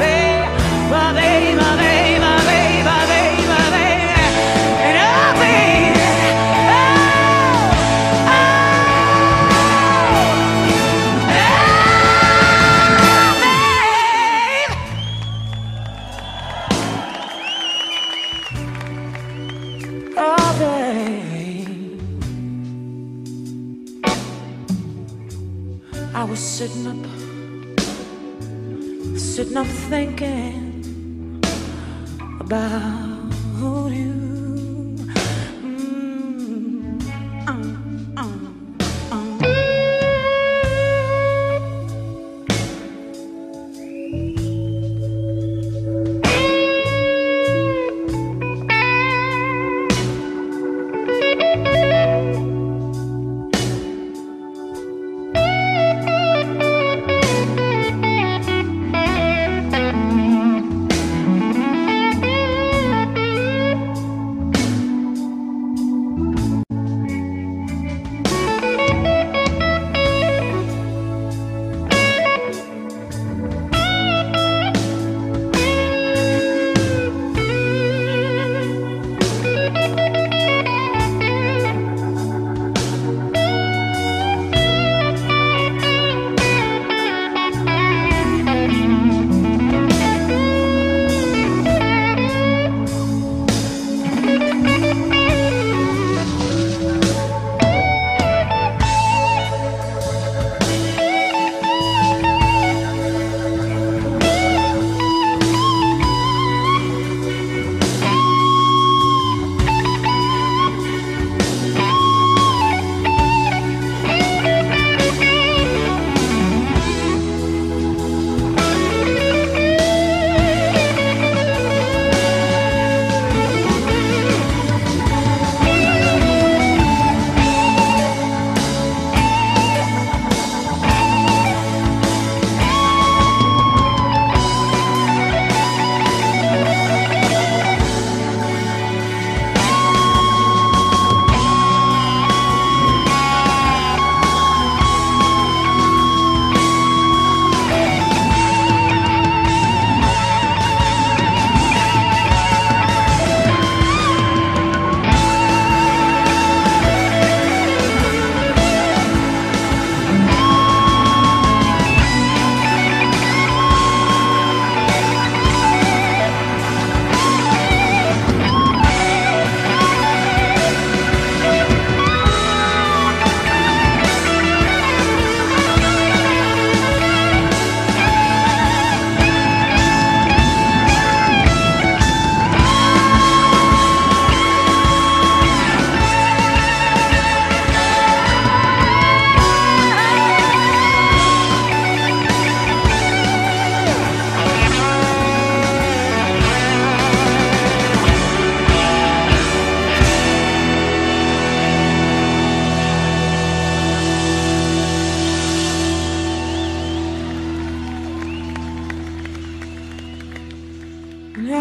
baby. was sitting up thinking about you.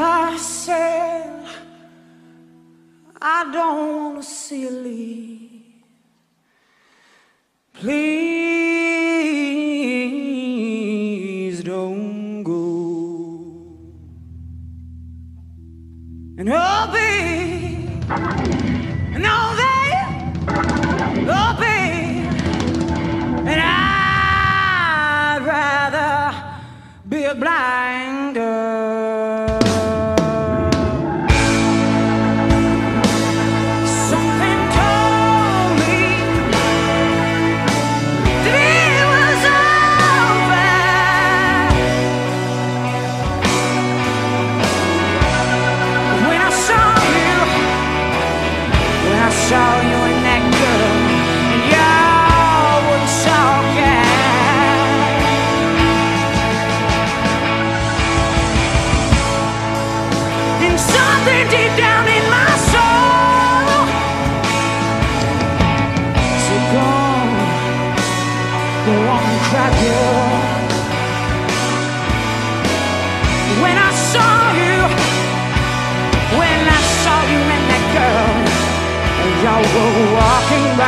I said, I don't want to see you leave. Please don't go. And oh, babe, and oh, babe, oh, babe, and I'd rather be a blind girl. Y'all were walking by,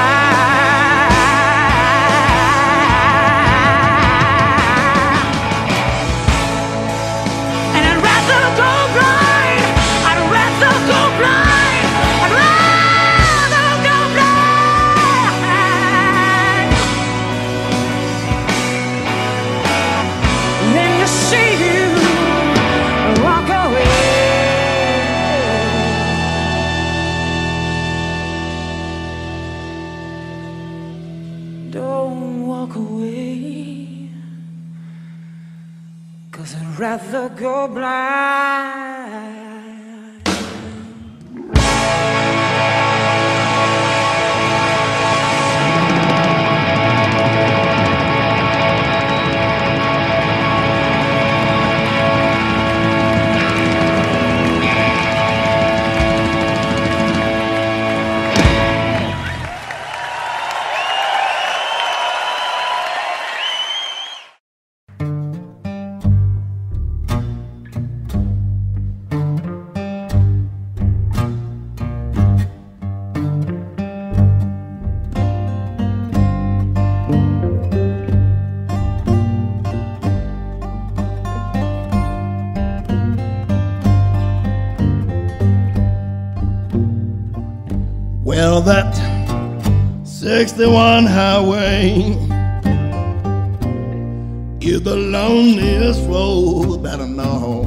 and I'd rather go blind. I'd rather go blind. I'd rather go blind than to see you. rather go blind. Well, that 61 highway is the loneliest road that I know.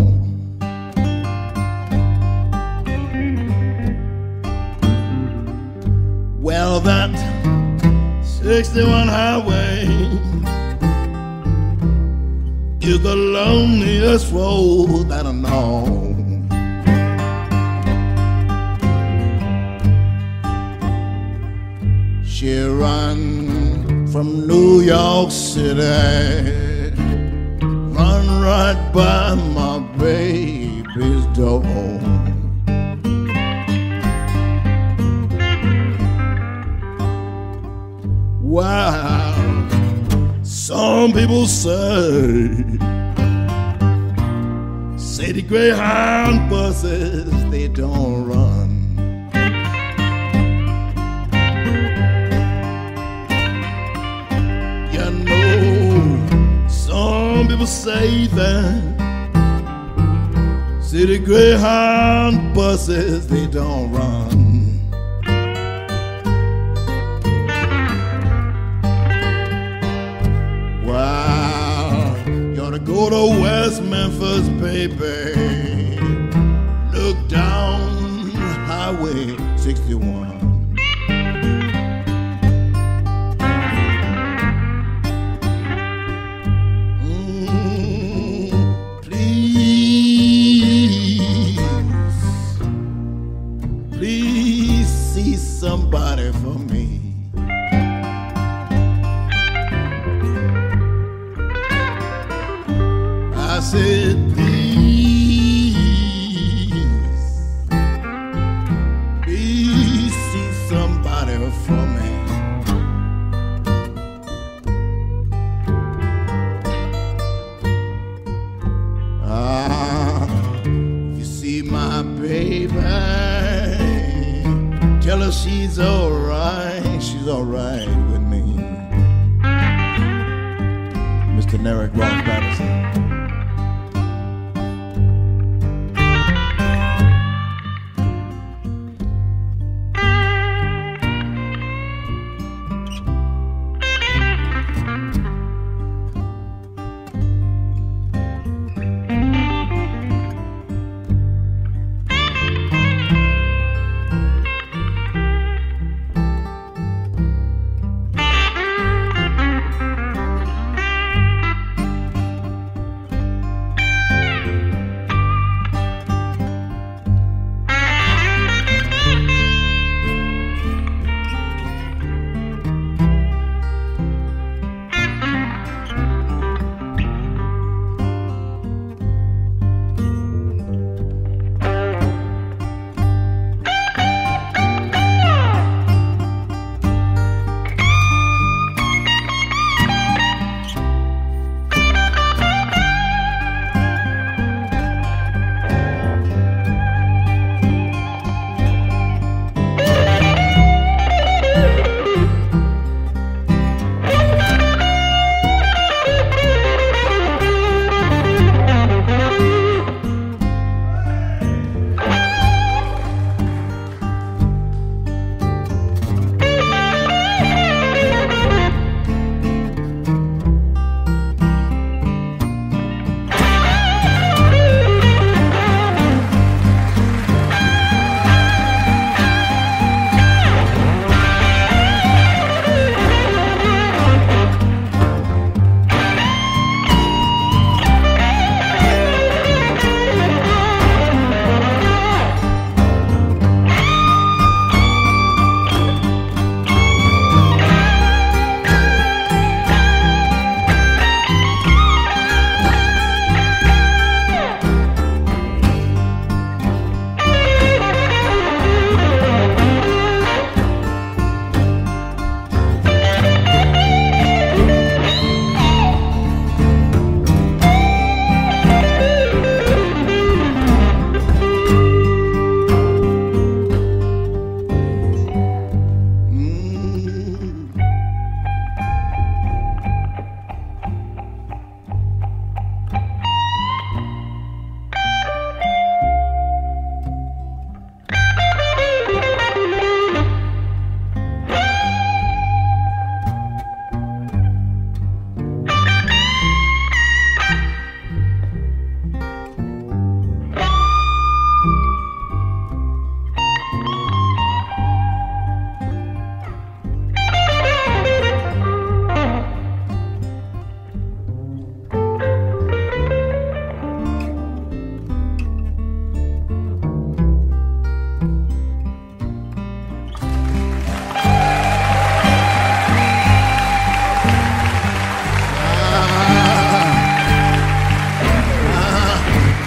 Well, that 61 highway is the loneliest road that I know. She run from New York City, run right by my baby's door. Wow, some people say the Greyhound buses, they don't run. People say that city Greyhound buses, they don't run. Wow, you ought to go to West Memphis, baby. Look down Highway 61. Somebody for me. I said, please see somebody for me. Ah, you see my baby, tell her she's alright with me. Mr. Narek Ross Patterson.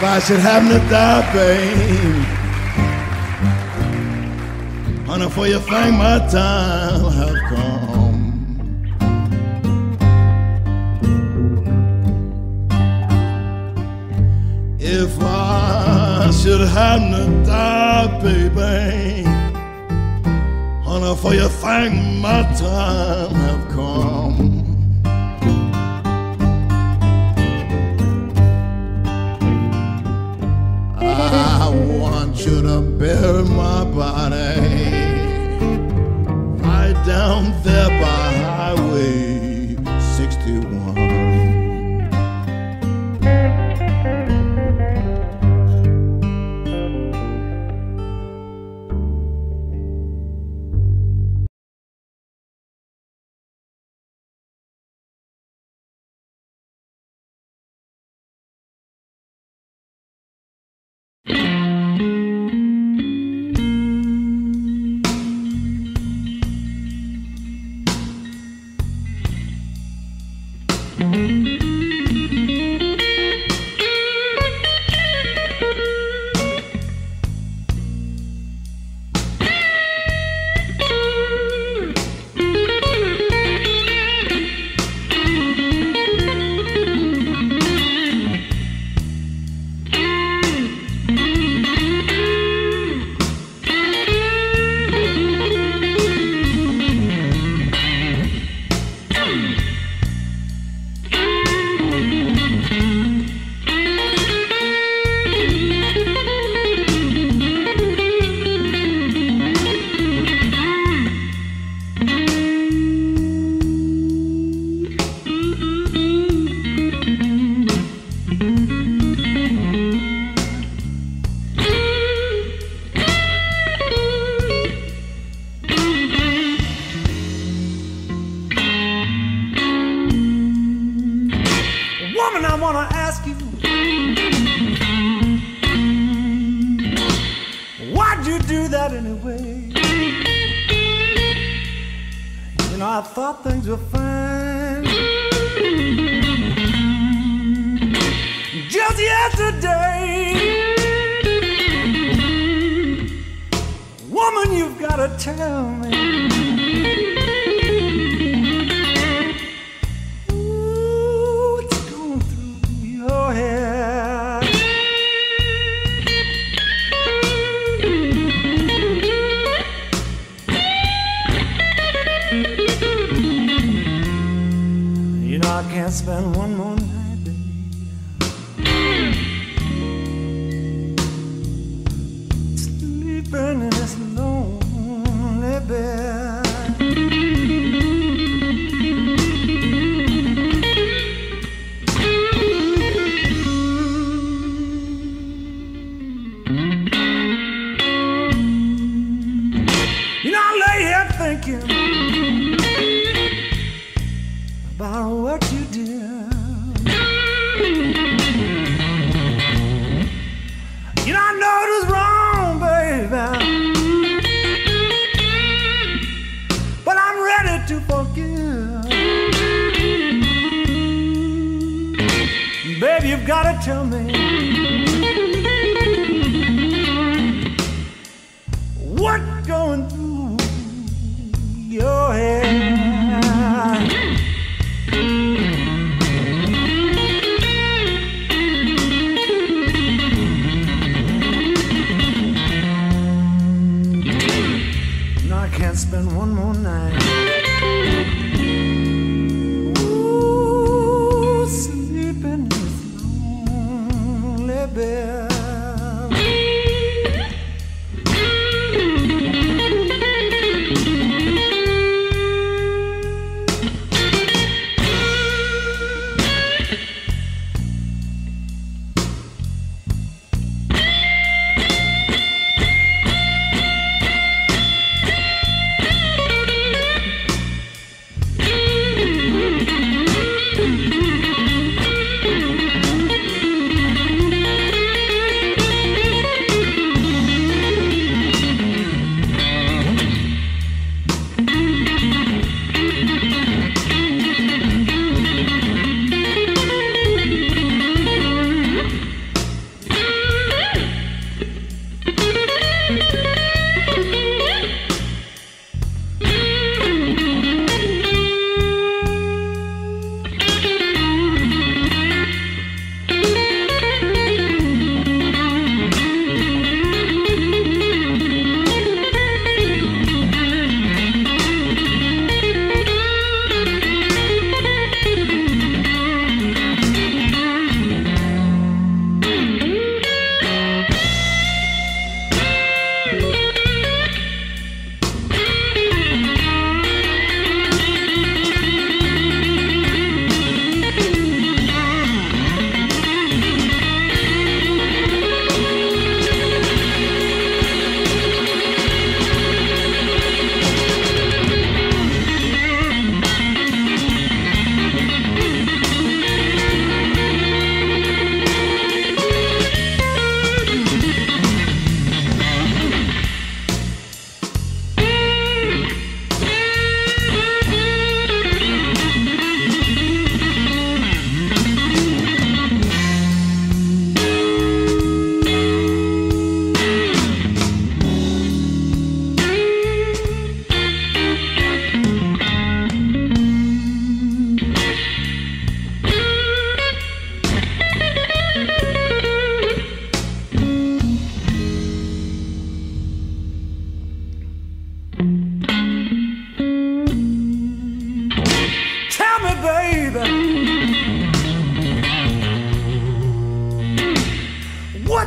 If I should happen to die, babe, honey, for you think my time have come. If I should happen to die, baby, honey, for you think my time have come. I want you to bury my body right down there by Highway 61.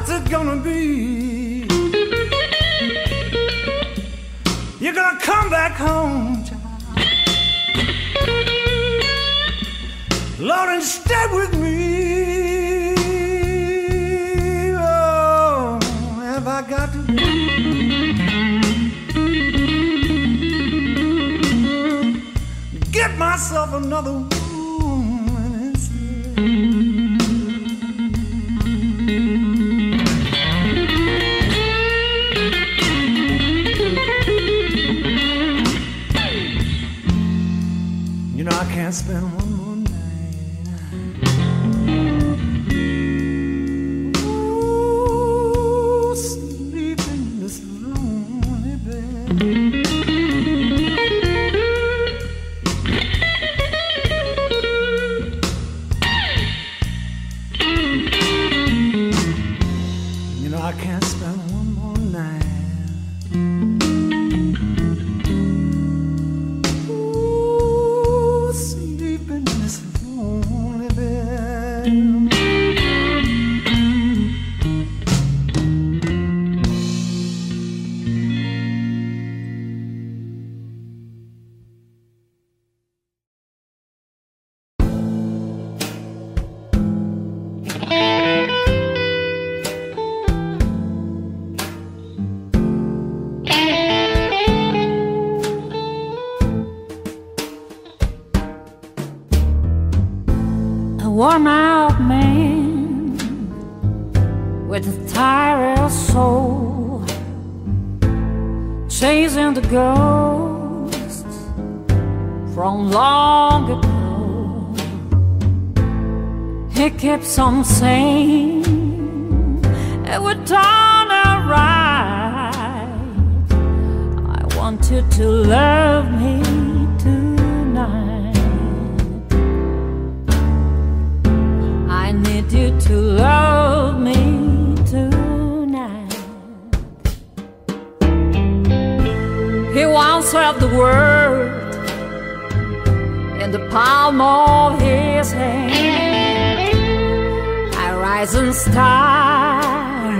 What's it gonna be? You're gonna come back home, child. Lord, and stay with me. Oh, have I got to get myself another woman instead? Can't spend one more night, ooh, sleep in this lonely bed. You know I can't spend one more night. Worn-out man with a tired soul, chasing the ghosts from long ago. He keeps on saying it would turn out right. I want you to love me tonight. I need you to love me tonight. He once had the world in the palm of his hand, a rising star,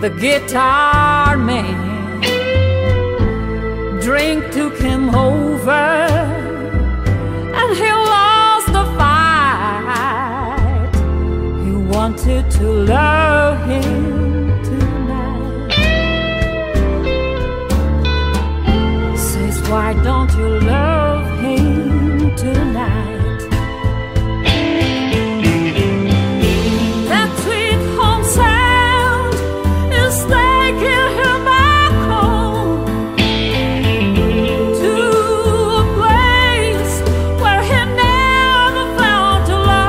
the guitar man. Drink took him over and he lost the fight. I want you to love him tonight. Says, why don't you love him tonight? That sweet home sound is taking him back home to a place where he never found love.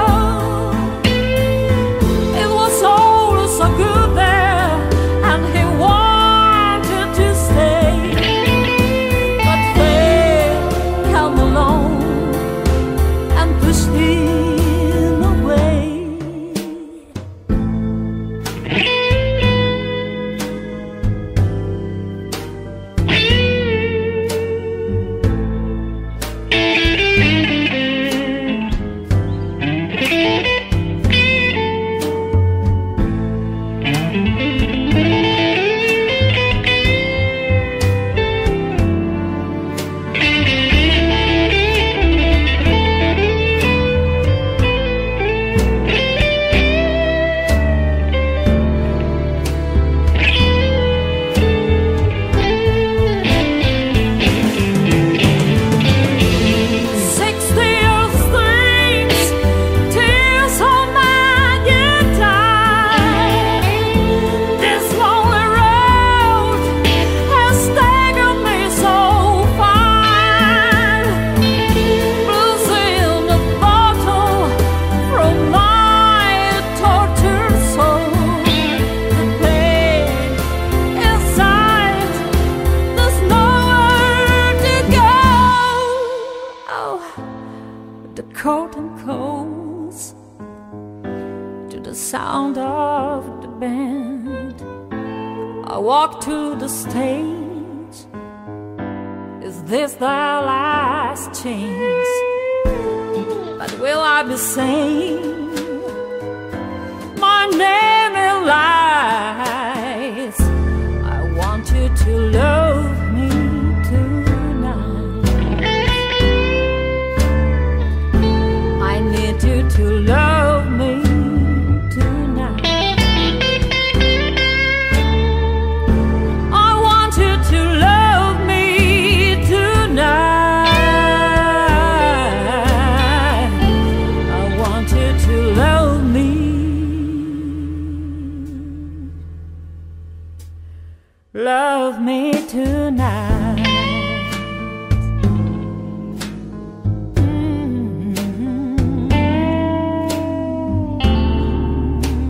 So good there, and he wanted to stay, but fate came along and pushed him away. Sound of the band, I walk to the stage. Is this the last chance? But will I be saying my name in life? Love me tonight.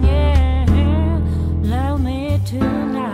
Yeah, love me tonight.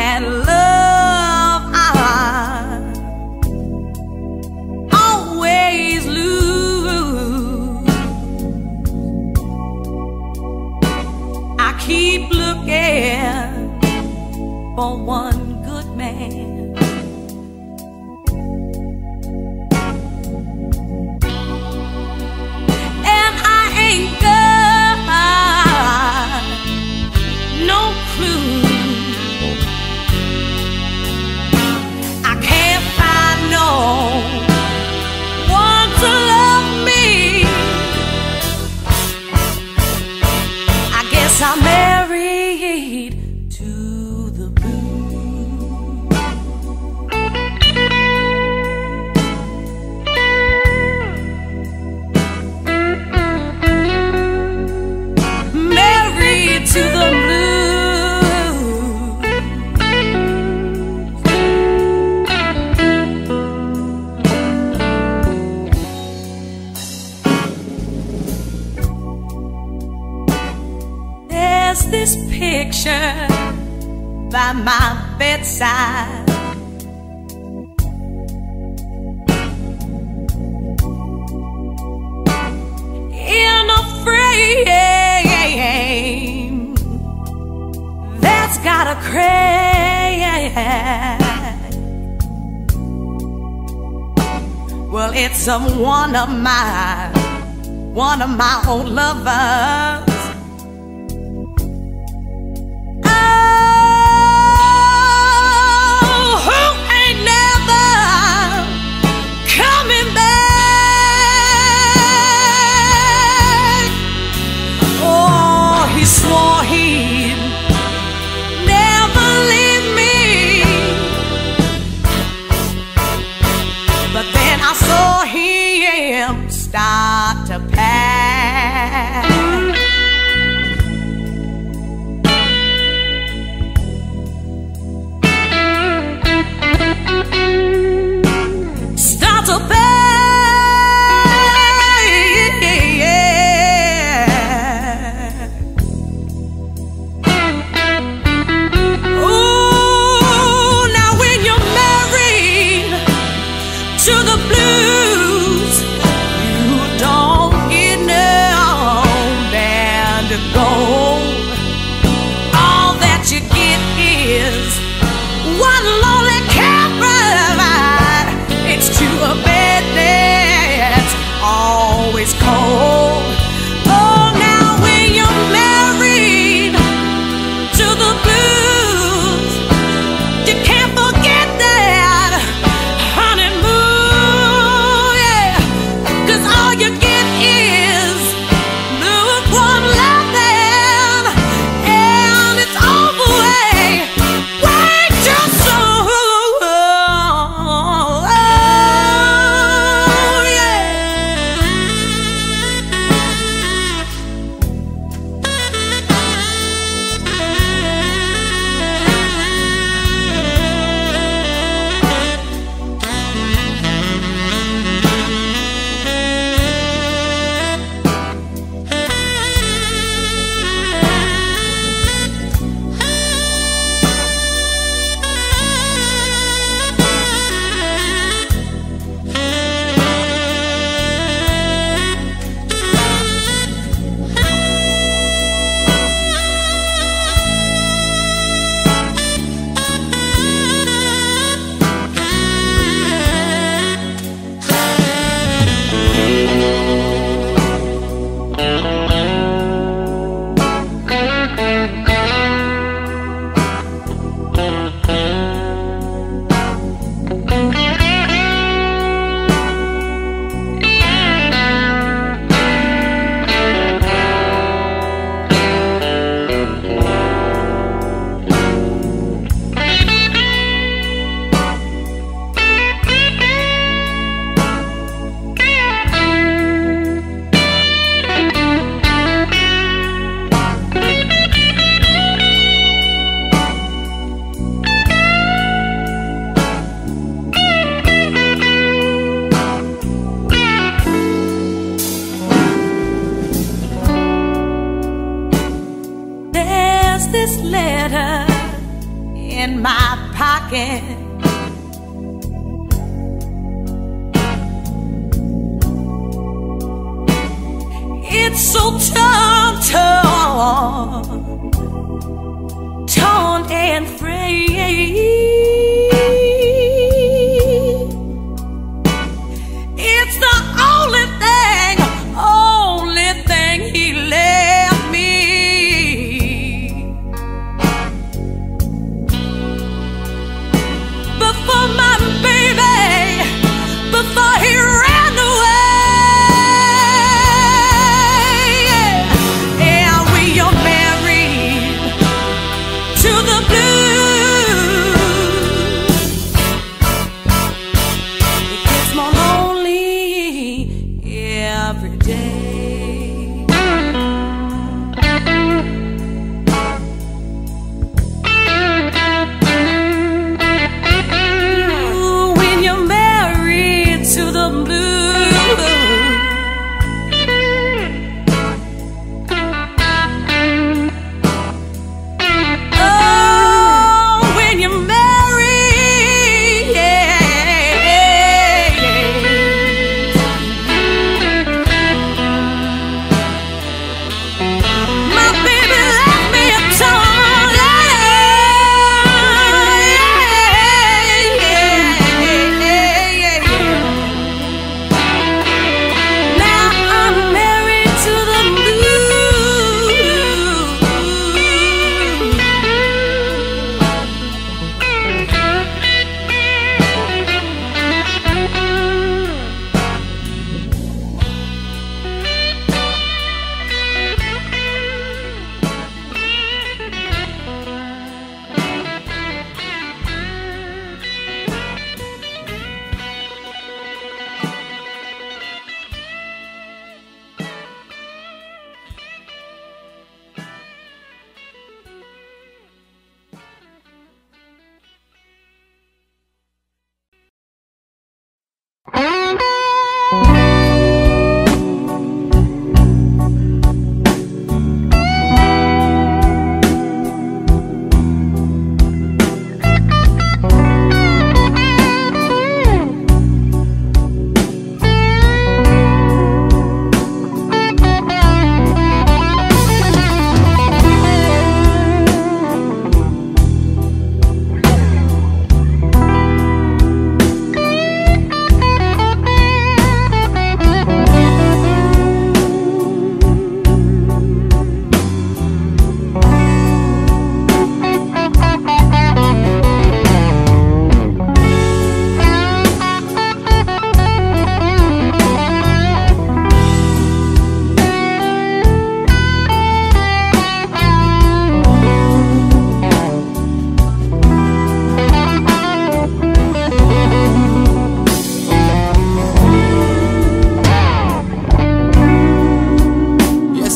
And love, I always lose. I keep looking for one good man. I'm married to the blue. Married to the this picture by my bedside, in a frame that's got a crack. Well, it's one of my old lovers. Swore he'd never leave me, but then I saw him start to pack. placed this letter in my pocket. It's so torn and frayed.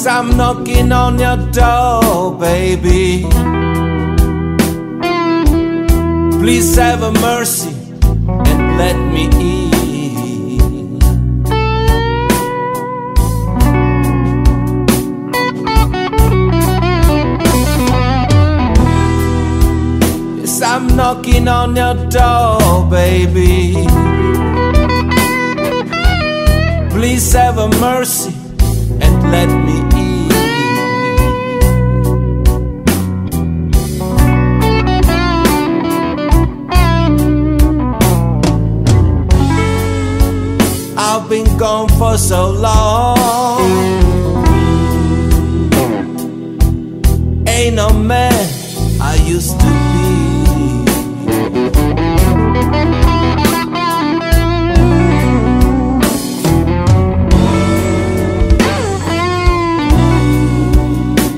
I'm knocking on your door, baby. Please have a mercy and let me in. Yes, I'm knocking on your door, baby. Please have a mercy and let me in. I've been gone for so long, ain't no man I used to be.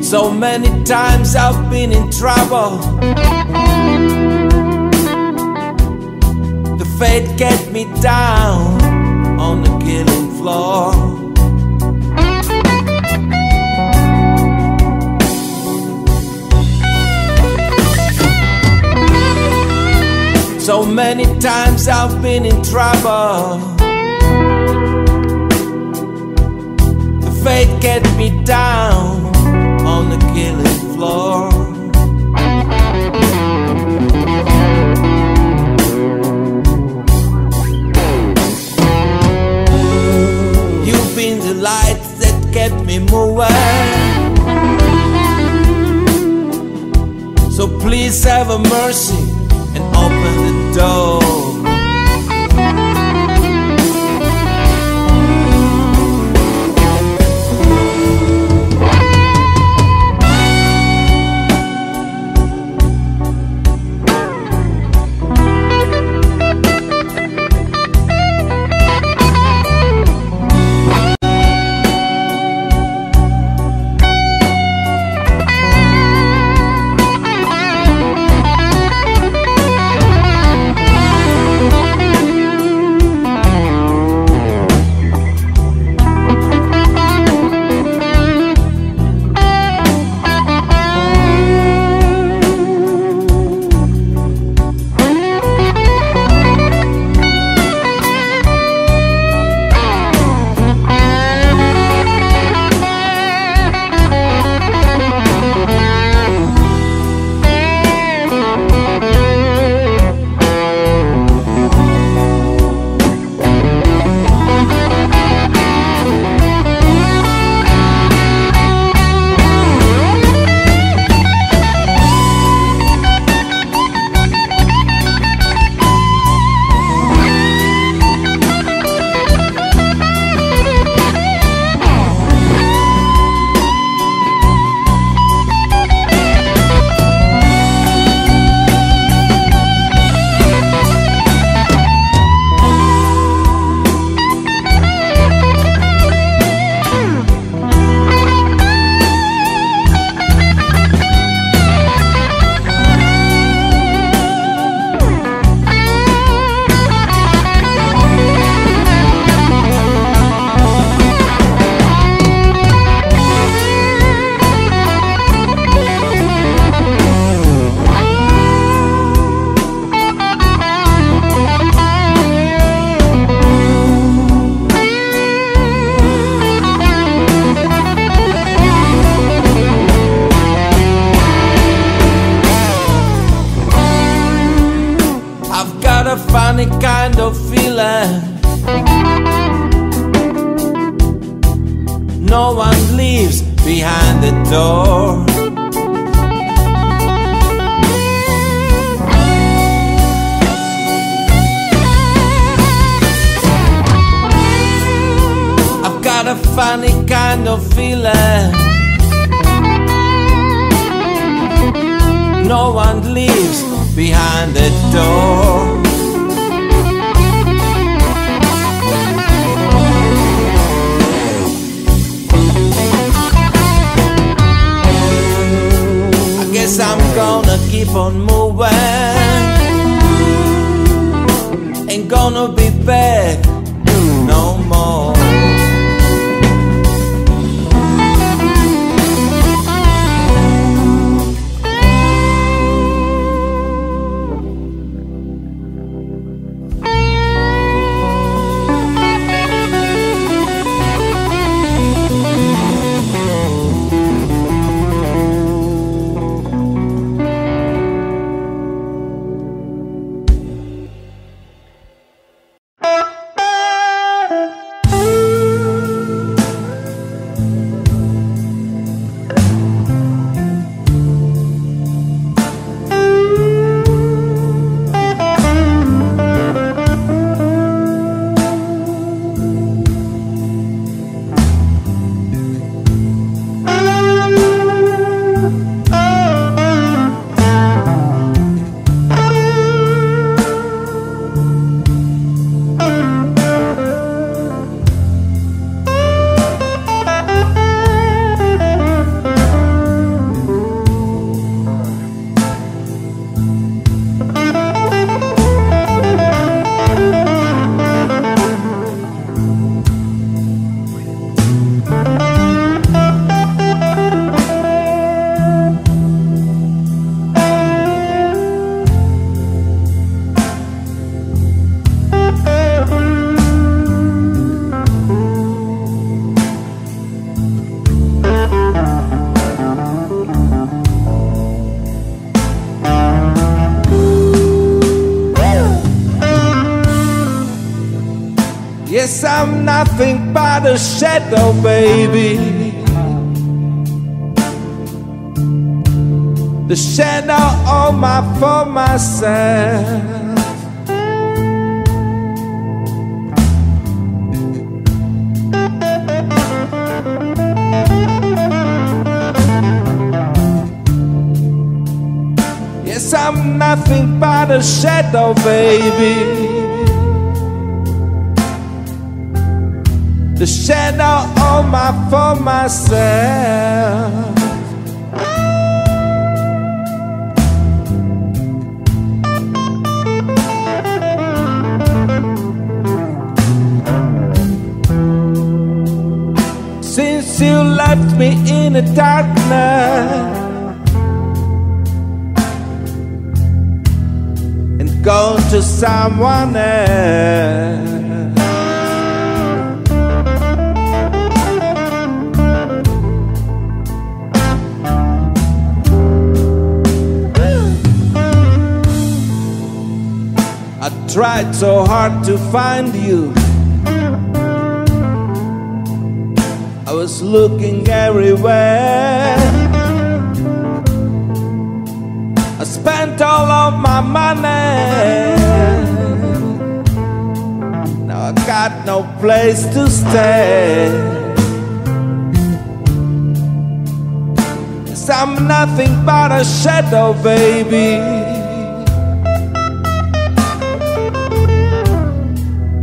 So many times I've been in trouble, the fate get me down on the killing floor. So many times I've been in trouble, the fate get me down on the killing floor. So please have a mercy and open the door. Funny kind of feeling, no one leaves behind the door. I've got a funny kind of feeling, no one leaves behind the door. I'm gonna keep on moving, ain't gonna be back no more. Yes, I'm nothing but a shadow, baby. the shadow of my former self. Yes, I'm nothing but a shadow, baby, the shadow of my former self. Since you left me in the darkness and gone to someone else, I tried so hard to find you. I was looking everywhere. I spent all of my money. Now I got no place to stay. Yes, I'm nothing but a shadow, baby,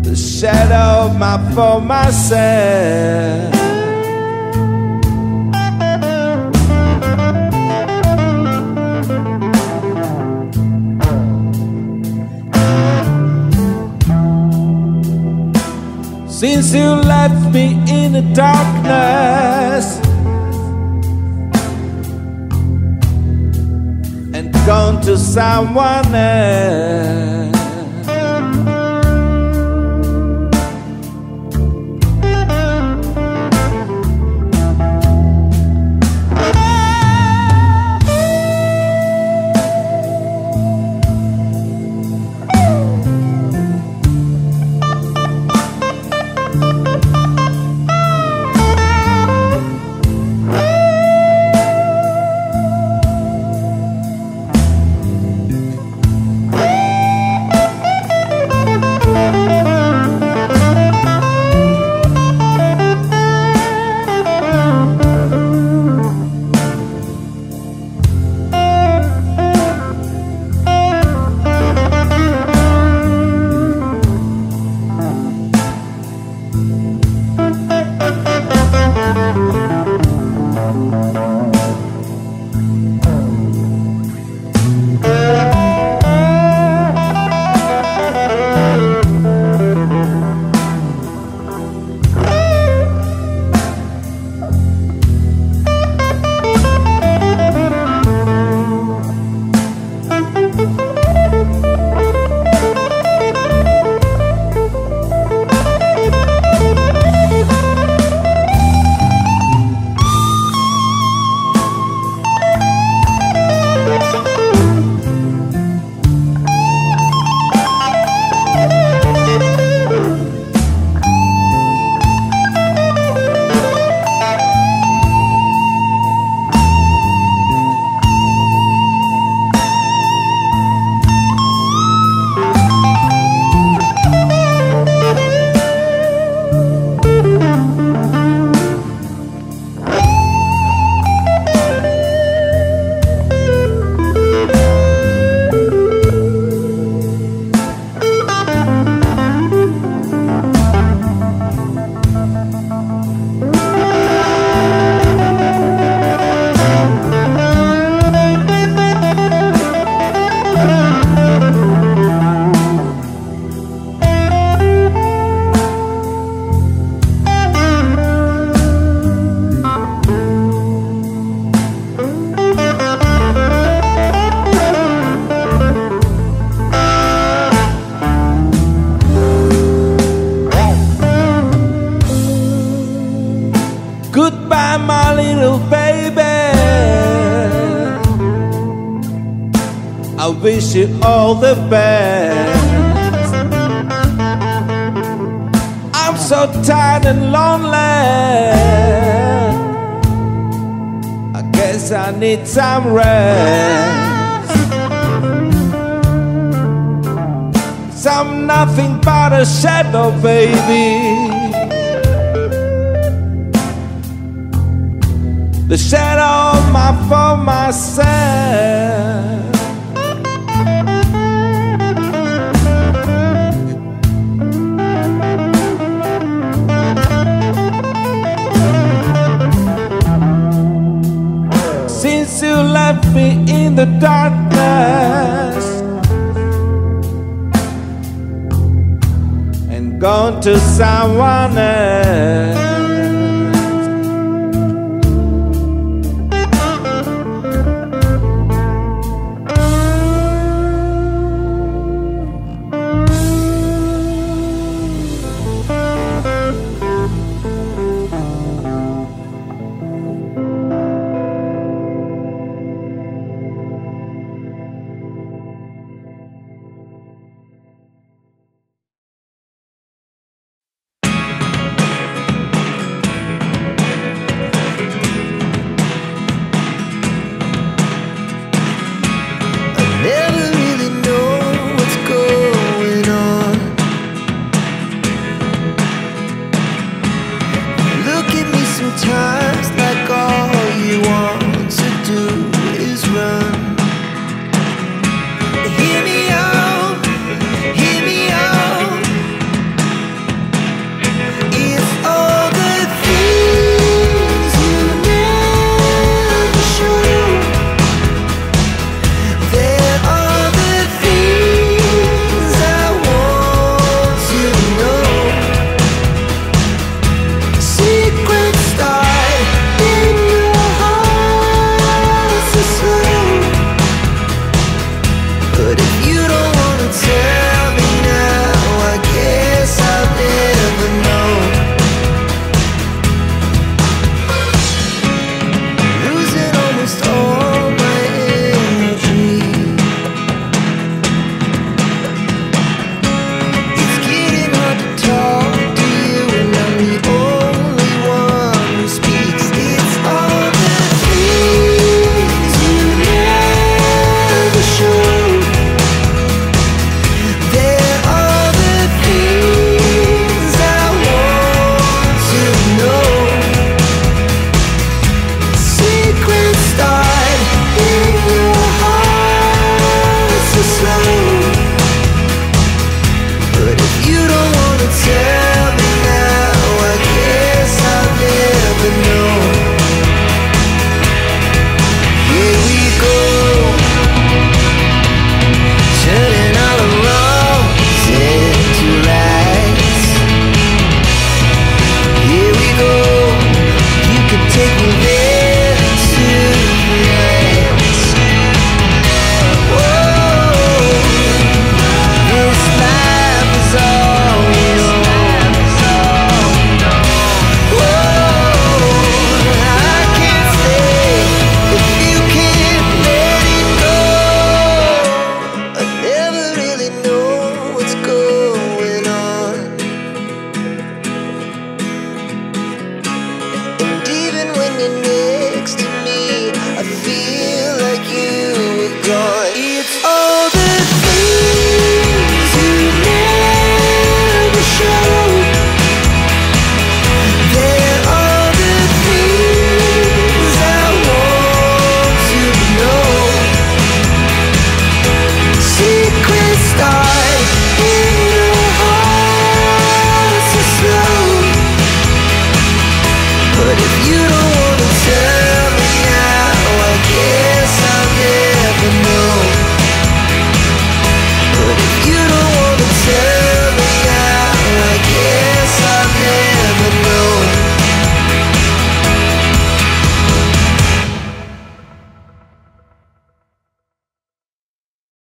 the shadow of my former self. Since you left me in the darkness and gone to someone else, goodbye, my little baby, I wish you all the best. I'm so tired and lonely, I guess yes, I need some rest. I'm nothing but a shadow, baby. The shadow of my former self. Since you left me in the darkness and gone to someone else,